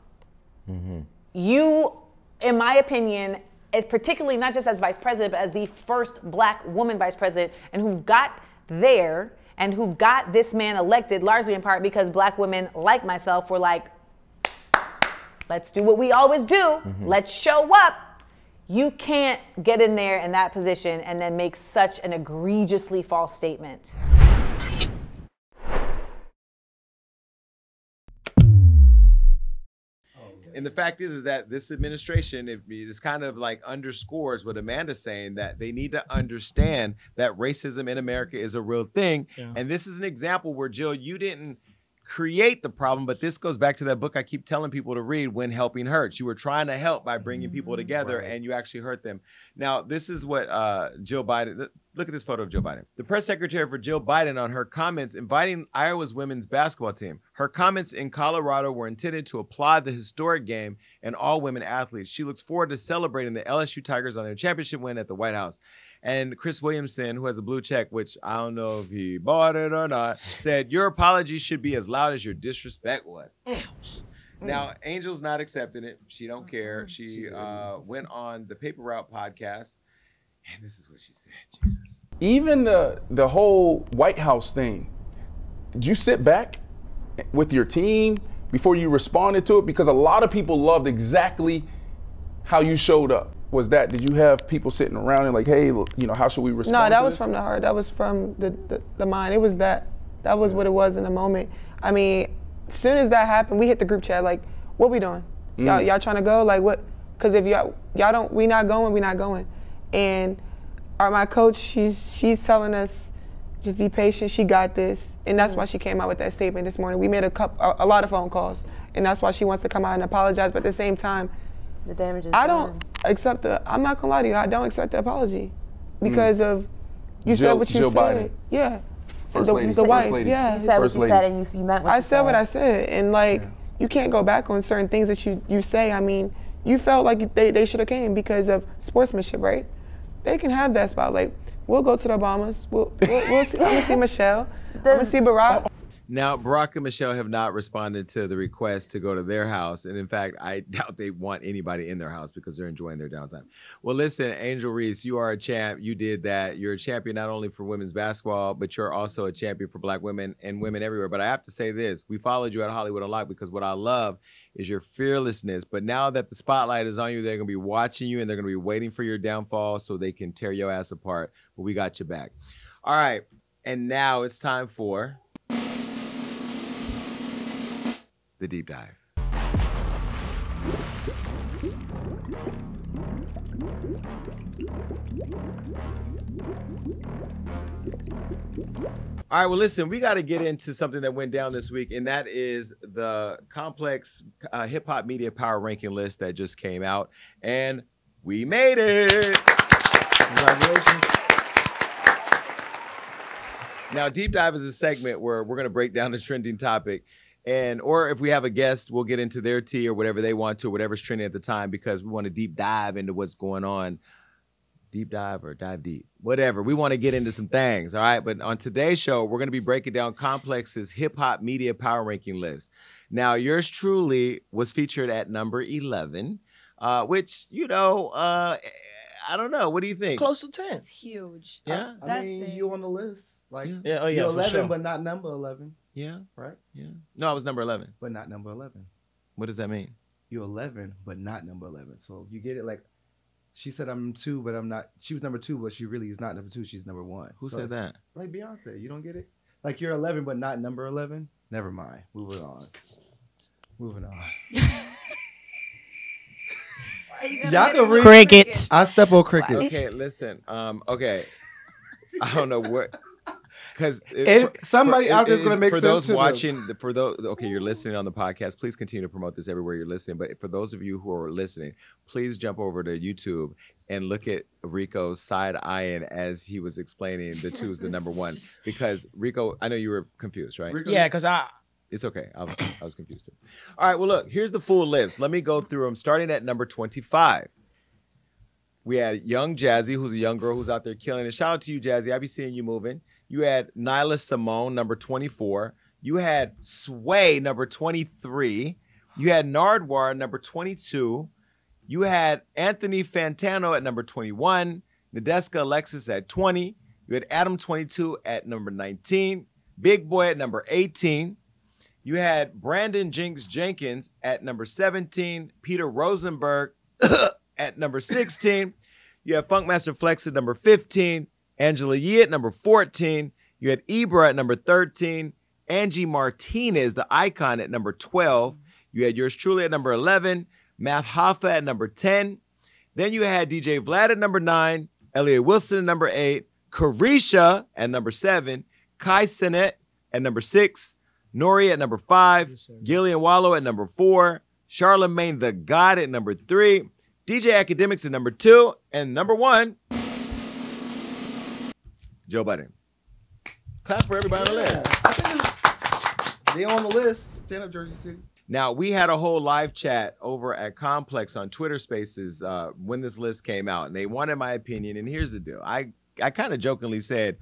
Mm-hmm. You, in my opinion, is particularly not just as vice president, but as the first black woman vice president, and who got there and who got this man elected largely in part because black women like myself were like, let's do what we always do. Mm-hmm. Let's show up. You can't get in there in that position and then make such an egregiously false statement. And the fact is, is that this administration, it is kind of like underscores what Amanda's saying, that they need to understand that racism in America is a real thing. Yeah. And this is an example where, Jill, you didn't create the problem, but this goes back to that book I keep telling people to read, When Helping Hurts. You were trying to help by bringing people together, right. and you actually hurt them. Now, this is what uh, Jill Biden, look at this photo of Jill Biden. The press secretary for Jill Biden on her comments inviting Iowa's women's basketball team. Her comments in Colorado were intended to applaud the historic game and all women athletes. She looks forward to celebrating the L S U Tigers on their championship win at the White House. And Chris Williamson, who has a blue check, which I don't know if he bought it or not, said, your apology should be as loud as your disrespect was. Now, Angel's not accepting it. She don't care. She uh, went on the Paper Route podcast, and this is what she said, Jesus. Even the, the whole White House thing, did you sit back with your team before you responded to it? Because a lot of people loved exactly how you showed up. Was that, did you have people sitting around and like, hey, you know, how should we respond to this? No, that was from the heart. That was from the, the, the mind. It was that. That was yeah. what it was in the moment. I mean, as soon as that happened, we hit the group chat, like, what we doing? Mm. Y'all y'all trying to go? Like, what? Because if y'all y'all don't, we not going, we not going. And our, my coach, she's, she's telling us, just be patient, she got this. And that's mm. why she came out with that statement this morning. We made a, couple, a, a lot of phone calls, and that's why she wants to come out and apologize. But at the same time, the damage is I done. Don't accept the, I'm not gonna lie to you, I don't accept the apology because mm. of, you Jill, said what you Jill said. Biden. Yeah. First the, lady. The first wife, lady. Yeah. You said first what you lady. Said and you, you meant what I you said. I said what I said, and like, yeah. you can't go back on certain things that you, you say. I mean, you felt like they, they should have came because of sportsmanship, right? They can have that spotlight. We'll go to the Obamas, we'll, we'll, we'll see, I'm gonna see Michelle, I'm gonna see Barack. Now, Barack and Michelle have not responded to the request to go to their house. And in fact, I doubt they want anybody in their house because they're enjoying their downtime. Well, listen, Angel Reese, you are a champ. You did that. You're a champion not only for women's basketball, but you're also a champion for black women and women everywhere. But I have to say this. We followed you at Hollywood Unlocked because what I love is your fearlessness. But now that the spotlight is on you, they're going to be watching you and they're going to be waiting for your downfall so they can tear your ass apart. But we got you back. All right. And now it's time for... the deep dive. All right, well, listen, we got to get into something that went down this week, and that is the Complex uh, Hip Hop Media Power Ranking List that just came out, and we made it. Congratulations. Now, Deep Dive is a segment where we're going to break down the trending topic, and or if we have a guest, we'll get into their tea or whatever they want to, whatever's trending at the time, because we want to deep dive into what's going on. Deep dive or dive deep, whatever. We want to get into some things, all right? But on today's show, we're going to be breaking down Complex's Hip Hop Media Power Ranking List. Now, yours truly was featured at number eleven, uh, which, you know, uh, I don't know. What do you think? Close to ten. It's huge. Yeah. I, I That's mean, big. You on the list. Like, yeah. Yeah. Oh, yeah, you're eleven, sure. But not number eleven. Yeah. Right? Yeah. No, I was number eleven. But not number eleven. What does that mean? You're eleven, but not number eleven. So you get it like, she said I'm two, but I'm not. She was number two, but she really is not number two. She's number one. Who so said that? Like Beyonce. You don't get it? Like you're eleven, but not number eleven? Never mind. Moving on. Moving on. Y'all can read. Crickets. I step on crickets. Okay, listen. Um, okay. I don't know what. Because somebody for, out there is going to make for sense those to watching, them. For those okay, you're listening on the podcast. Please continue to promote this everywhere you're listening. But for those of you who are listening, please jump over to YouTube and look at Rico side eyeing as he was explaining the two is the number one. Because Rico, I know you were confused, right? Rico, yeah, because I. It's okay. I was I was confused too. All right. Well, look. Here's the full list. Let me go through them. Starting at number twenty-five. We had Young Jazzy, who's a young girl who's out there killing it. Shout out to you, Jazzy. I be seeing you moving. You had Nyla Simone, number twenty-four. You had Sway, number twenty-three. You had Nardwar, number twenty-two. You had Anthony Fantano at number twenty-one. Nadeska Alexis at twenty. You had Adam twenty-two at number nineteen. Big Boy at number eighteen. You had Brandon Jinx Jenkins at number seventeen. Peter Rosenberg at number sixteen. You have Funkmaster Flex at number fifteen. Angela Yee at number fourteen. You had Ibra at number thirteen. Angie Martinez, the icon, at number twelve. You had yours truly at number eleven. Math Hoffa at number ten. Then you had D J Vlad at number nine. Elliot Wilson at number eight. Carisha at number seven. Kai Sinet at number six. Nori at number five. Gillian Wallow at number four. Charlamagne the God at number three. D J Academics at number two. And number one, Joe Biden. Clap for everybody on the list. They on the list. Stand up, Jersey City. Now, we had a whole live chat over at Complex on Twitter Spaces uh, when this list came out, and they wanted my opinion. And here's the deal. I, I kind of jokingly said,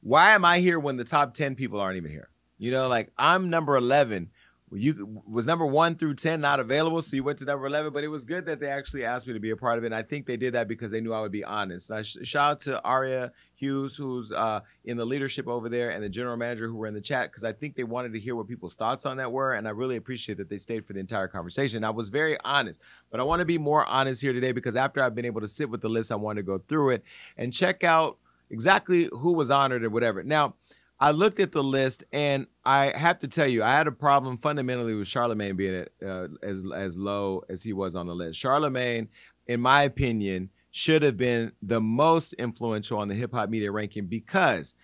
why am I here when the top ten people aren't even here? You know, like, I'm number eleven. You was number one through ten not available, so you went to number eleven. But it was good that they actually asked me to be a part of it. And I think they did that because they knew I would be honest. And I sh shout out to Aria Hughes, who's uh, in the leadership over there, and the general manager who were in the chat, because I think they wanted to hear what people's thoughts on that were. And I really appreciate that they stayed for the entire conversation. I was very honest, but I want to be more honest here today, because after I've been able to sit with the list, I want to go through it and check out exactly who was honored or whatever. Now, I looked at the list, and I have to tell you, I had a problem fundamentally with Charlamagne being at, uh, as as low as he was on the list. Charlamagne, in my opinion, should have been the most influential on the hip hop media ranking, because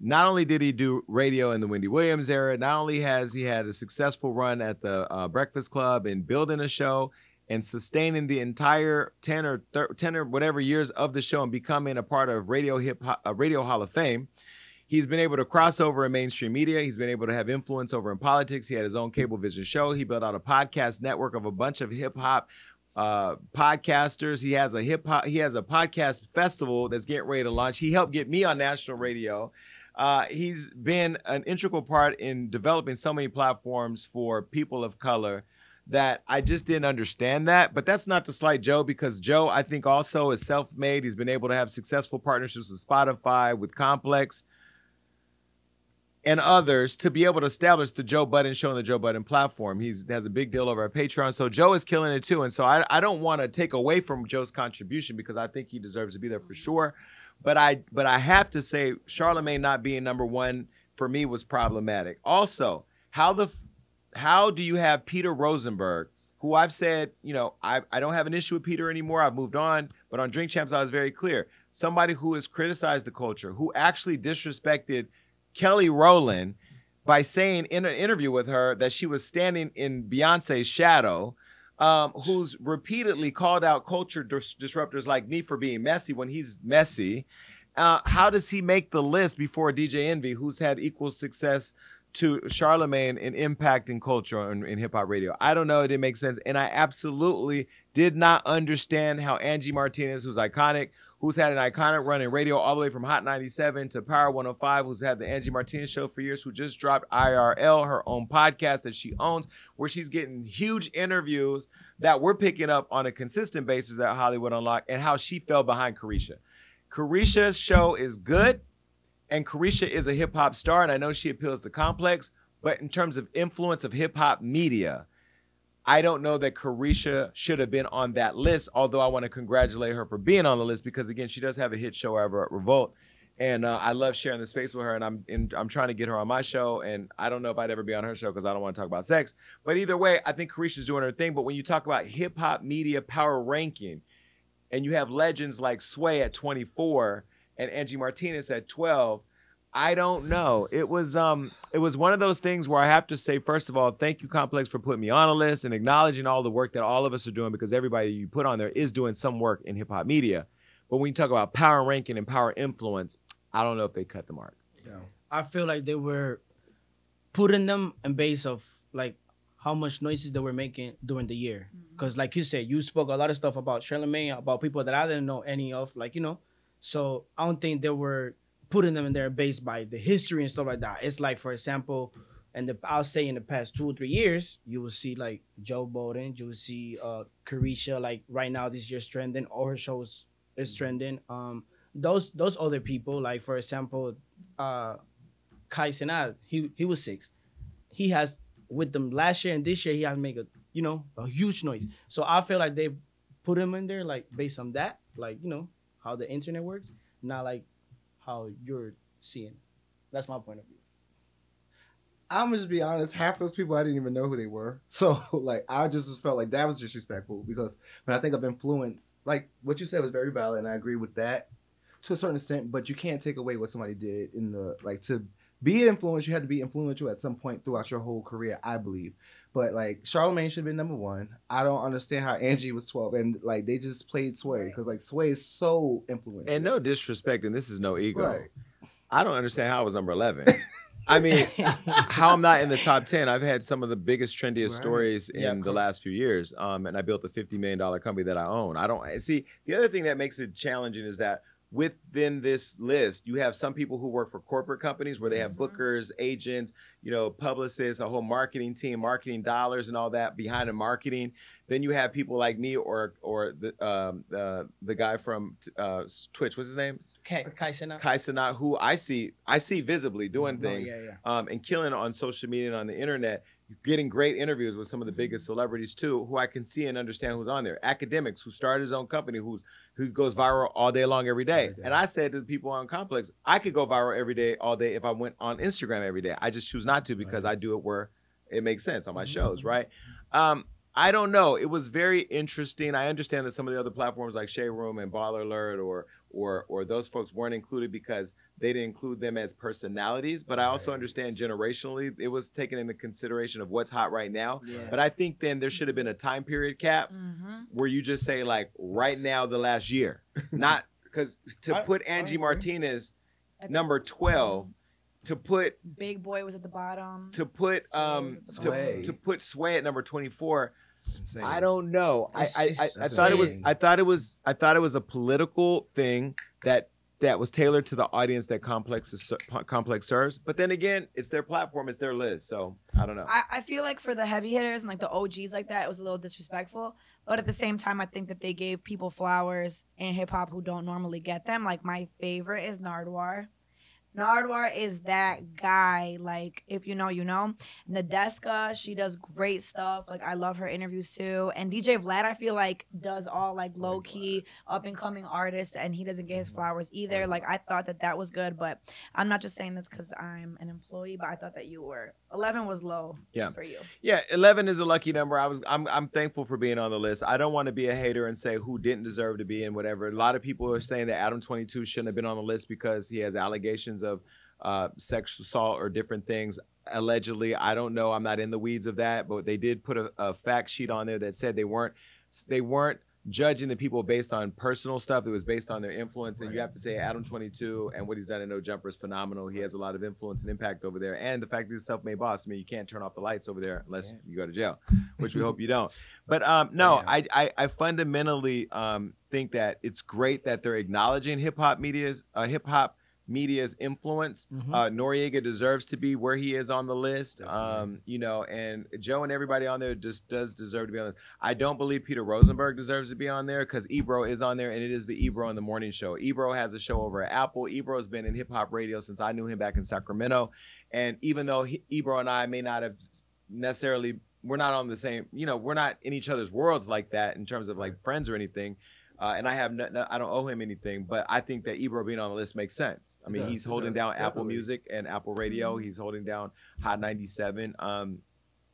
not only did he do radio in the Wendy Williams era, not only has he had a successful run at the uh, Breakfast Club and building a show and sustaining the entire ten or ten or whatever years of the show and becoming a part of Radio Hip Hop, uh, Radio Hall of Fame. He's been able to cross over in mainstream media. He's been able to have influence over in politics. He had his own Cablevision show. He built out a podcast network of a bunch of hip hop uh, podcasters. He has a hip hop. He has a podcast festival that's getting ready to launch. He helped get me on national radio. Uh, he's been an integral part in developing so many platforms for people of color that I just didn't understand that. But that's not to slight Joe, because Joe, I think, also is self-made. He's been able to have successful partnerships with Spotify, with Complex, and others to be able to establish the Joe Budden Show and the Joe Budden platform. He's has a big deal over at Patreon. So Joe is killing it too. And so I, I don't want to take away from Joe's contribution, because I think he deserves to be there for sure. But I but I have to say, Charlamagne not being number one for me was problematic. Also, how the how do you have Peter Rosenberg who I've said, you know, I, I don't have an issue with Peter anymore. I've moved on. But on Drink Champs, I was very clear. Somebody who has criticized the culture, who actually disrespected Kelly Rowland by saying in an interview with her that she was standing in Beyonce's shadow, um, who's repeatedly called out culture dis disruptors like me for being messy when he's messy. Uh, how does he make the list before D J Envy, who's had equal success to Charlamagne in impacting culture in, in hip-hop radio? I don't know. It didn't make sense. And I absolutely did not understand how Angie Martinez, who's iconic, who's had an iconic run in radio all the way from Hot ninety-seven to Power one oh five, who's had the Angie Martinez show for years, who just dropped I R L, her own podcast that she owns, where she's getting huge interviews that we're picking up on a consistent basis at Hollywood Unlocked, and how she fell behind Carisha. Carisha's show is good, and Carisha is a hip-hop star, and I know she appeals to Complex, but in terms of influence of hip-hop media, I don't know that Carisha should have been on that list, although I want to congratulate her for being on the list because, again, she does have a hit show ever at Revolt, and uh, I love sharing the space with her, and I'm and I'm trying to get her on my show, and I don't know if I'd ever be on her show because I don't want to talk about sex. But either way, I think Carisha's doing her thing, but when you talk about hip-hop media power ranking, and you have legends like Sway at twenty-four and Angie Martinez at twelve, I don't know. It was um, it was one of those things where I have to say, first of all, thank you, Complex, for putting me on a list and acknowledging all the work that all of us are doing, because everybody you put on there is doing some work in hip-hop media. But when you talk about power ranking and power influence, I don't know if they cut the mark. Yeah. I feel like they were putting them in base of like how much noises they were making during the year. Because like you said, you spoke a lot of stuff about Charlamagne, about people that I didn't know any of, like, you know. So I don't think they were putting them in there based by the history and stuff like that. It's like, for example, and the, I'll say in the past two or three years, you will see like Joe Biden, you will see uh, Carisha, like right now this year's trending, all her shows is trending. Um, those those other people, like for example, uh, Kai Cenat, he he was six. He has with them last year and this year, he has made a you know a huge noise. So I feel like they put him in there like based on that, like you know how the internet works, not like how you're seeing. That's my point of view. I'm gonna just be honest. Half of those people, I didn't even know who they were. So like, I just felt like that was disrespectful because when I think of influence, like what you said was very valid, and I agree with that to a certain extent. But you can't take away what somebody did in the like to be influential. You had to be influential at some point throughout your whole career, I believe. But like Charlamagne should have been number one. I don't understand how Angie was twelve, and like they just played Sway because like Sway is so influential. And no disrespect, and this is no ego. Right. I don't understand how I was number eleven. I mean, how I'm not in the top ten. I've had some of the biggest, trendiest right. stories in yeah, the last few years, um, and I built a fifty million dollar company that I own. I don't see the other thing that makes it challenging is that within this list, you have some people who work for corporate companies where they have bookers, agents, you know, publicists, a whole marketing team, marketing dollars and all that behind the marketing. Then you have people like me or or the um, uh, the guy from uh, Twitch, what's his name? Kai Cenat. Kai Cenat, who I see I see visibly doing things oh, yeah, yeah. Um, and killing on social media and on the internet. Getting great interviews with some of the biggest celebrities too, who I can see and understand who's on there. Academics who started his own company, who's who goes viral all day long every day. And I said to the people on Complex, I could go viral every day, all day if I went on Instagram every day. I just choose not to because I do it where it makes sense on my shows, right? Um, I don't know. It was very interesting. I understand that some of the other platforms like Showroom and Baller Alert or or or those folks weren't included because they didn't include them as personalities. But I also understand generationally it was taken into consideration of what's hot right now. Yeah. But I think then there should have been a time period cap mm-hmm. where you just say like right now the last year, not because to I, put Angie Martinez number twelve. To put Big Boy was at the bottom. To put Sway um to, to put Sway at number twenty-four. I don't know. I I, I, I thought it was I thought it was I thought it was a political thing that that was tailored to the audience that Complex is, Complex serves. But then again, it's their platform, it's their list. So I don't know. I, I feel like for the heavy hitters and like the O Gs like that, it was a little disrespectful. But at the same time, I think that they gave people flowers in hip hop who don't normally get them. Like my favorite is Nardwuar. Nardwar is that guy. Like, if you know, you know. Nadeska, she does great stuff. Like, I love her interviews too. And D J Vlad, I feel like, does all like low key up and coming artists, and he doesn't get his flowers either. Like, I thought that that was good, but I'm not just saying this because I'm an employee. But I thought that you were eleven was low. Yeah. For you. Yeah, eleven is a lucky number. I was. I'm. I'm thankful for being on the list. I don't want to be a hater and say who didn't deserve to be in whatever. A lot of people are saying that Adam twenty-two shouldn't have been on the list because he has allegations of uh, sexual assault or different things. Allegedly, I don't know. I'm not in the weeds of that, but they did put a, a fact sheet on there that said they weren't they weren't judging the people based on personal stuff. It was based on their influence. And you have to say Adam twenty-two and what he's done in No Jumper is phenomenal. He has a lot of influence and impact over there. And the fact that he's a self-made boss. I mean, you can't turn off the lights over there unless yeah. you go to jail, which we hope you don't. But um, no, yeah. I, I, I fundamentally um, think that it's great that they're acknowledging hip-hop media's, uh, hip-hop media's influence. Mm-hmm. uh, Noriega deserves to be where he is on the list. Um, you know, and Joe and everybody on there just does deserve to be on the list. I don't believe Peter Rosenberg deserves to be on there because Ebro is on there, and it is the Ebro in the Morning Show. Ebro has a show over at Apple. Ebro's been in hip hop radio since I knew him back in Sacramento. And even though he, Ebro and I may not have necessarily, we're not on the same, you know, we're not in each other's worlds like that in terms of like friends or anything. Uh, and I have no, no, I don't owe him anything, but I think that Ebro being on the list makes sense. I mean, yeah, he's holding down definitely. Apple Music and Apple Radio. Mm-hmm. He's holding down Hot ninety-seven. Um,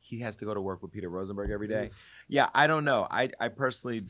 he has to go to work with Peter Rosenberg every day. Mm-hmm. Yeah, I don't know. I, I personally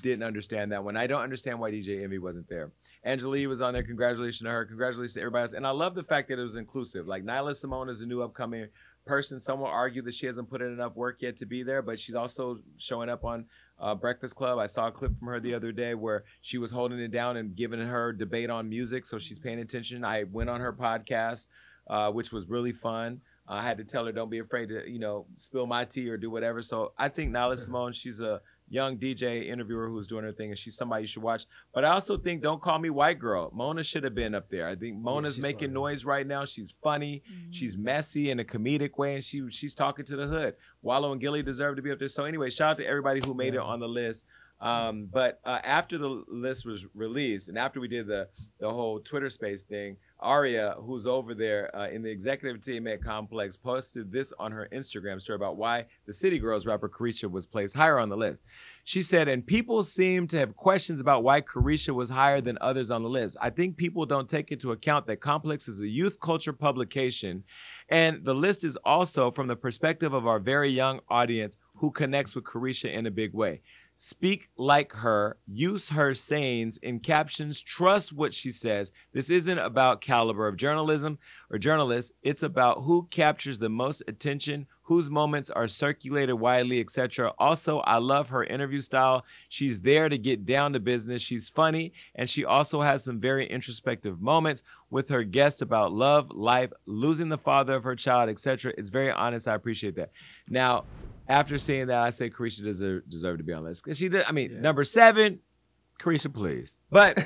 didn't understand that one. I don't understand why D J Envy wasn't there. Angelique was on there. Congratulations to her. Congratulations to everybody else. And I love the fact that it was inclusive. Like, Nyla Simone is a new upcoming person. Some will argue that she hasn't put in enough work yet to be there, but she's also showing up on Uh, Breakfast Club. I saw a clip from her the other day where she was holding it down and giving her debate on music, so she's paying attention. I went on her podcast, uh, which was really fun. Uh, I had to tell her, don't be afraid to, you know, spill my tea or do whatever. So I think Nyla Simone, she's a young D J interviewer who's doing her thing, and she's somebody you should watch. But I also think Don't Call Me White Girl. Mona should have been up there. I think Mona's yeah, making funny. noise right now. She's funny. Mm-hmm. She's messy in a comedic way, and she she's talking to the hood. Wallow and Gilly deserve to be up there. So anyway, shout out to everybody who made yeah. it on the list. Um, but uh, after the list was released, and after we did the, the whole Twitter space thing, Aria, who's over there uh, in the executive team at Complex, posted this on her Instagram story about why the City Girls rapper Carisha was placed higher on the list. She said, and people seem to have questions about why Carisha was higher than others on the list. I think people don't take into account that Complex is a youth culture publication, and the list is also from the perspective of our very young audience who connects with Carisha in a big way. Speak like her, use her sayings in captions, trust what she says. This isn't about caliber of journalism or journalists. It's about who captures the most attention, whose moments are circulated widely, et cetera. Also, I love her interview style. She's there to get down to business. She's funny, and she also has some very introspective moments with her guests about love, life, losing the father of her child, et cetera. It's very honest. I appreciate that. Now, after seeing that, I say Carisha deserve, deserve to be on this. Because she did, I mean, yeah. number seven, Carisha, please. But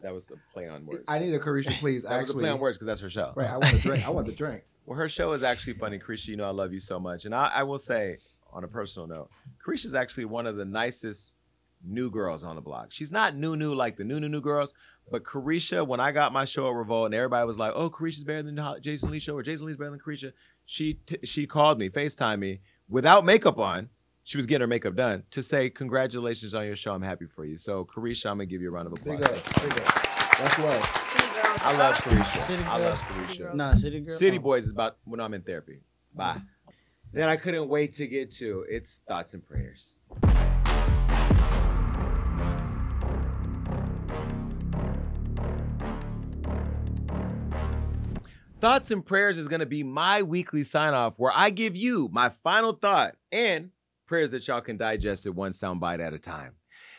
that was a play on words. I need a Carisha, please. That actually was a play on words because that's her show. Right, I want a drink. I want the drink. Well, her show is actually funny. Carisha, you know I love you so much. And I, I will say, on a personal note, Carisha's actually one of the nicest new girls on the block. She's not new, new like the new, new, new girls. But Carisha, when I got my show at Revolt and everybody was like, oh, Carisha's better than the Jason Lee Show or Jason Lee's better than Carisha, she, t she called me, FaceTimed me, without makeup on, she was getting her makeup done, to say, congratulations on your show. I'm happy for you. So, Carisha, I'm going to give you a round of applause. Big up, big up. That's love. I love Carisha. City I love Carisha. Nah, City Girls. City Boys is about when I'm in therapy. Bye. Then I couldn't wait to get to It's Thoughts and Prayers. Thoughts and Prayers is going to be my weekly sign-off where I give you my final thought and prayers that y'all can digest at one soundbite at a time.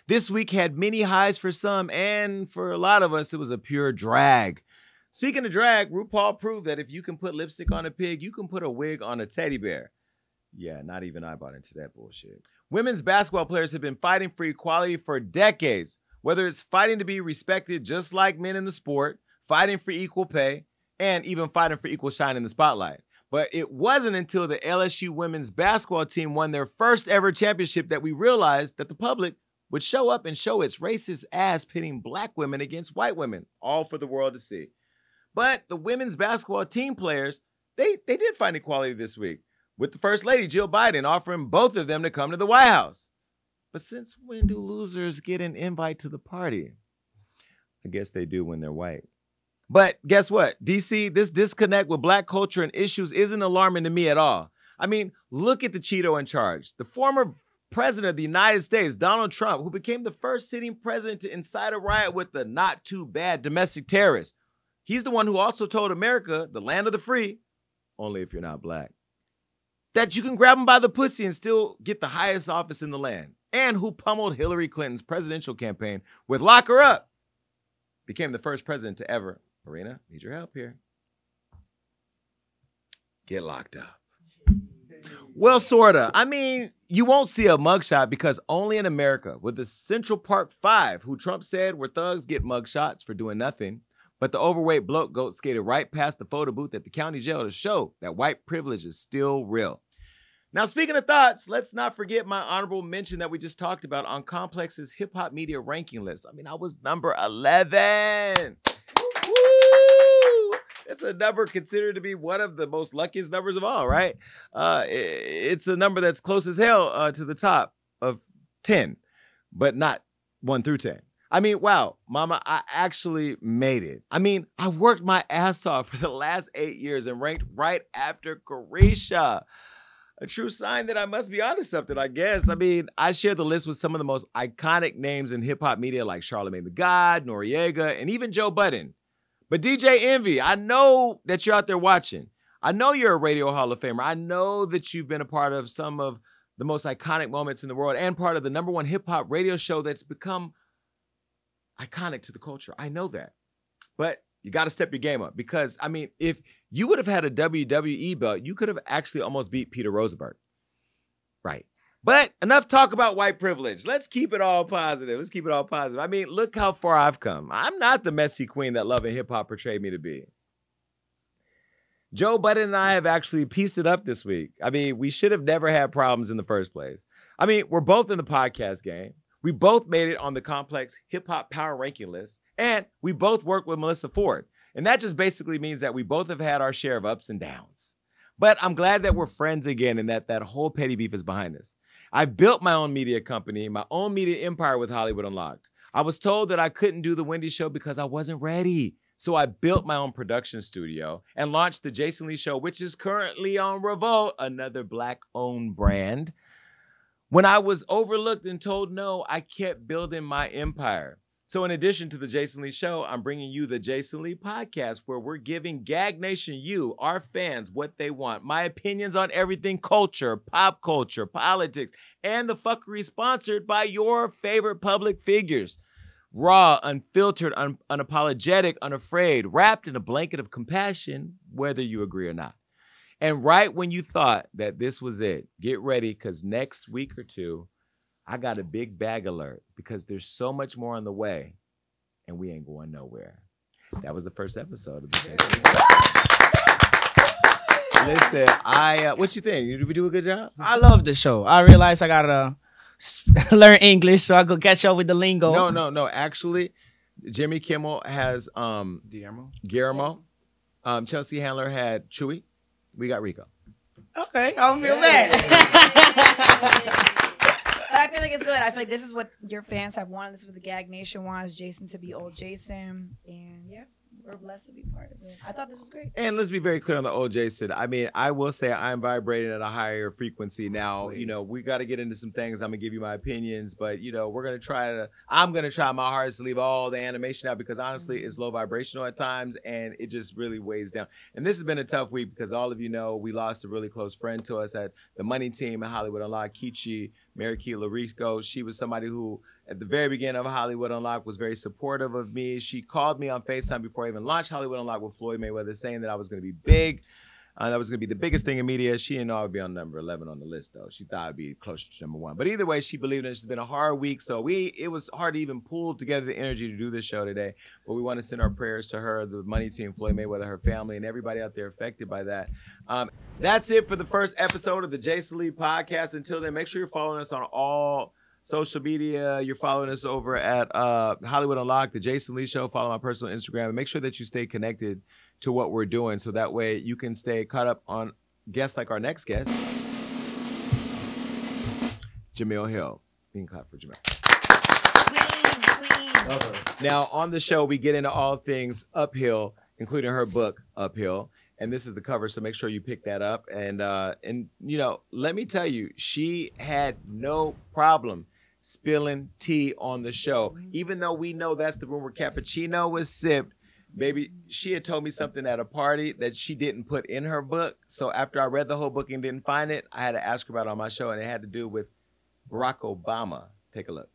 This week had many highs for some, and for a lot of us, it was a pure drag. Speaking of drag, RuPaul proved that if you can put lipstick on a pig, you can put a wig on a teddy bear. Yeah, not even I bought into that bullshit. Women's basketball players have been fighting for equality for decades, whether it's fighting to be respected just like men in the sport, fighting for equal pay, and even fighting for equal shine in the spotlight. But it wasn't until the L S U women's basketball team won their first ever championship that we realized that the public would show up and show its racist ass pitting black women against white women, all for the world to see. But the women's basketball team players, they, they did find equality this week, with the First Lady, Jill Biden, offering both of them to come to the White House. But since when do losers get an invite to the party? I guess they do when they're white. But guess what? D C, this disconnect with Black culture and issues isn't alarming to me at all. I mean, look at the Cheeto in charge. The former president of the United States, Donald Trump, who became the first sitting president to incite a riot with the not too bad domestic terrorist. He's the one who also told America, the land of the free, only if you're not Black, that you can grab him by the pussy and still get the highest office in the land, and who pummeled Hillary Clinton's presidential campaign with lock her up, became the first president to ever, Marina, need your help here, get locked up. Well, sorta. I mean, you won't see a mugshot because only in America would the Central Park Five, who Trump said were thugs, get mugshots for doing nothing. But the overweight bloke goat skated right past the photo booth at the county jail to show that white privilege is still real. Now, speaking of thoughts, let's not forget my honorable mention that we just talked about on Complex's hip hop media ranking list. I mean, I was number eleven. Woo! It's a number considered to be one of the most luckiest numbers of all, right? Uh, it's a number that's close as hell uh, to the top of ten, but not one through ten. I mean, wow, mama, I actually made it. I mean, I worked my ass off for the last eight years and ranked right after Carisha. A true sign that I must be onto something, I guess. I mean, I shared the list with some of the most iconic names in hip hop media like Charlamagne the God, Noriega, and even Joe Budden. But D J Envy, I know that you're out there watching. I know you're a Radio Hall of Famer. I know that you've been a part of some of the most iconic moments in the world and part of the number one hip hop radio show that's become iconic to the culture. I know that. But you got to step your game up because, I mean, if you would have had a W W E belt, you could have actually almost beat Peter Rosenberg. Right. But enough talk about white privilege. Let's keep it all positive. Let's keep it all positive. I mean, look how far I've come. I'm not the messy queen that Love and Hip Hop portrayed me to be. Joe Budden and I have actually pieced it up this week. I mean, we should have never had problems in the first place. I mean, we're both in the podcast game. We both made it on the Complex Hip Hop Power Ranking list, and we both work with Melissa Ford. And that just basically means that we both have had our share of ups and downs. But I'm glad that we're friends again and that that whole petty beef is behind us. I've built my own media company, my own media empire with Hollywood Unlocked. I was told that I couldn't do The Wendy Show because I wasn't ready. So I built my own production studio and launched The Jason Lee Show, which is currently on Revolt, another Black-owned brand. When I was overlooked and told no, I kept building my empire. So in addition to The Jason Lee Show, I'm bringing you The Jason Lee Podcast, where we're giving Gag Nation, you, our fans, what they want. My opinions on everything culture, pop culture, politics, and the fuckery sponsored by your favorite public figures. Raw, unfiltered, un- unapologetic, unafraid, wrapped in a blanket of compassion, whether you agree or not. And right when you thought that this was it, get ready, because next week or two, I got a big bag alert because there's so much more on the way and we ain't going nowhere. That was the first episode of The Jason Lee Show. Listen, I, uh, what you think? Did we do a good job? I love the show. I realized I got to learn English so I could catch up with the lingo. No, no, no. Actually, Jimmy Kimmel has um, Guillermo. Guillermo. Um, Chelsea Handler had Chewy. We got Rico. Okay, I don't feel bad. But I feel like it's good. I feel like this is what your fans have wanted. This is what the Gag Nation wants, Jason to be old Jason. And yeah, we're blessed to be part of it. I thought this was great. And let's be very clear on the old Jason. I mean, I will say I'm vibrating at a higher frequency now. You know, we got to get into some things. I'm going to give you my opinions. But, you know, we're going to try to, I'm going to try my hardest to leave all the animation out because honestly, mm-hmm. it's low vibrational at times and it just really weighs down. And this has been a tough week because all of you know we lost a really close friend to us at the Money Team in Hollywood Unlocked, Kichi, Mary Keela Rico. She was somebody who, at the very beginning of Hollywood Unlocked, was very supportive of me. She called me on FaceTime before I even launched Hollywood Unlocked with Floyd Mayweather, saying that I was going to be big. Uh, that was going to be the biggest thing in media. She didn't know I would be on number eleven on the list, though. She thought I'd be closer to number one. But either way, she believed in it. It's been a hard week, so we it was hard to even pull together the energy to do this show today. But we want to send our prayers to her, the Money Team, Floyd Mayweather, her family, and everybody out there affected by that. Um, that's it for the first episode of the Jason Lee Podcast. Until then, make sure you're following us on all social media. You're following us over at uh, Hollywood Unlocked, The Jason Lee Show. Follow my personal Instagram. And make sure that you stay connected to what we're doing so that way you can stay caught up on guests like our next guest, Jamil Hill. Being clapped for Jamil. Now, on the show, we get into all things uphill, including her book, Uphill. And this is the cover, so make sure you pick that up. And, uh, and you know, let me tell you, she had no problem spilling tea on the show. Even though we know that's the room where cappuccino was sipped, baby, she had told me something at a party that she didn't put in her book. So after I read the whole book and didn't find it, I had to ask her about it on my show, and it had to do with Barack Obama. Take a look.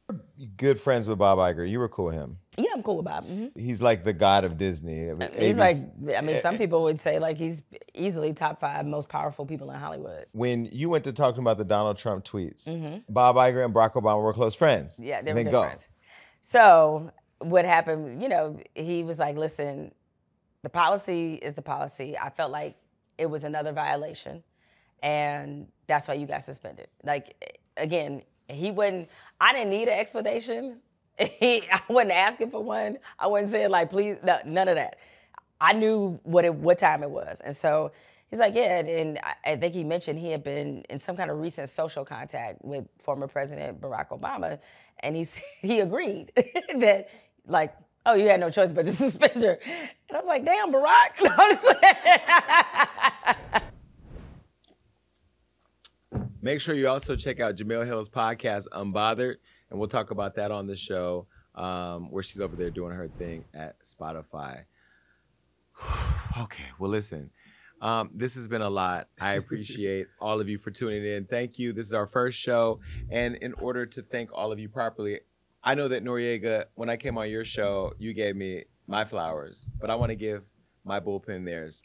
Good friends with Bob Iger. You were cool with him. Yeah, I'm cool with Bob. Mm-hmm. He's like the god of Disney. I mean, he's A B C. Like, I mean, some people would say like he's easily top five most powerful people in Hollywood. When you went to talking about the Donald Trump tweets, mm-hmm. Bob Iger and Barack Obama were close friends. Yeah, they were good friends. So what happened, you know, he was like, listen, the policy is the policy. I felt like it was another violation, and that's why you got suspended. Like, again, he wouldn't, I didn't need an explanation. He, I wasn't asking for one. I wasn't saying like, please, no, none of that. I knew what it, what time it was. And so he's like, yeah, and I, I think he mentioned he had been in some kind of recent social contact with former President Barack Obama. And he said, he agreed that like, oh, you had no choice but to suspend her. And I was like, damn, Barack. No, I'm just like, make sure you also check out Jamil Hill's podcast, Unbothered, and we'll talk about that on the show, um, where she's over there doing her thing at Spotify. Okay, well, listen, um, this has been a lot. I appreciate all of you for tuning in. Thank you. This is our first show, and in order to thank all of you properly, I know that Noriega, when I came on your show, you gave me my flowers, but I want to give my bullpen theirs.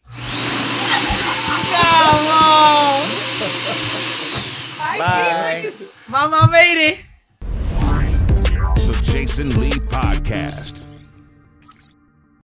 Bye. Mama made it. The Jason Lee Podcast.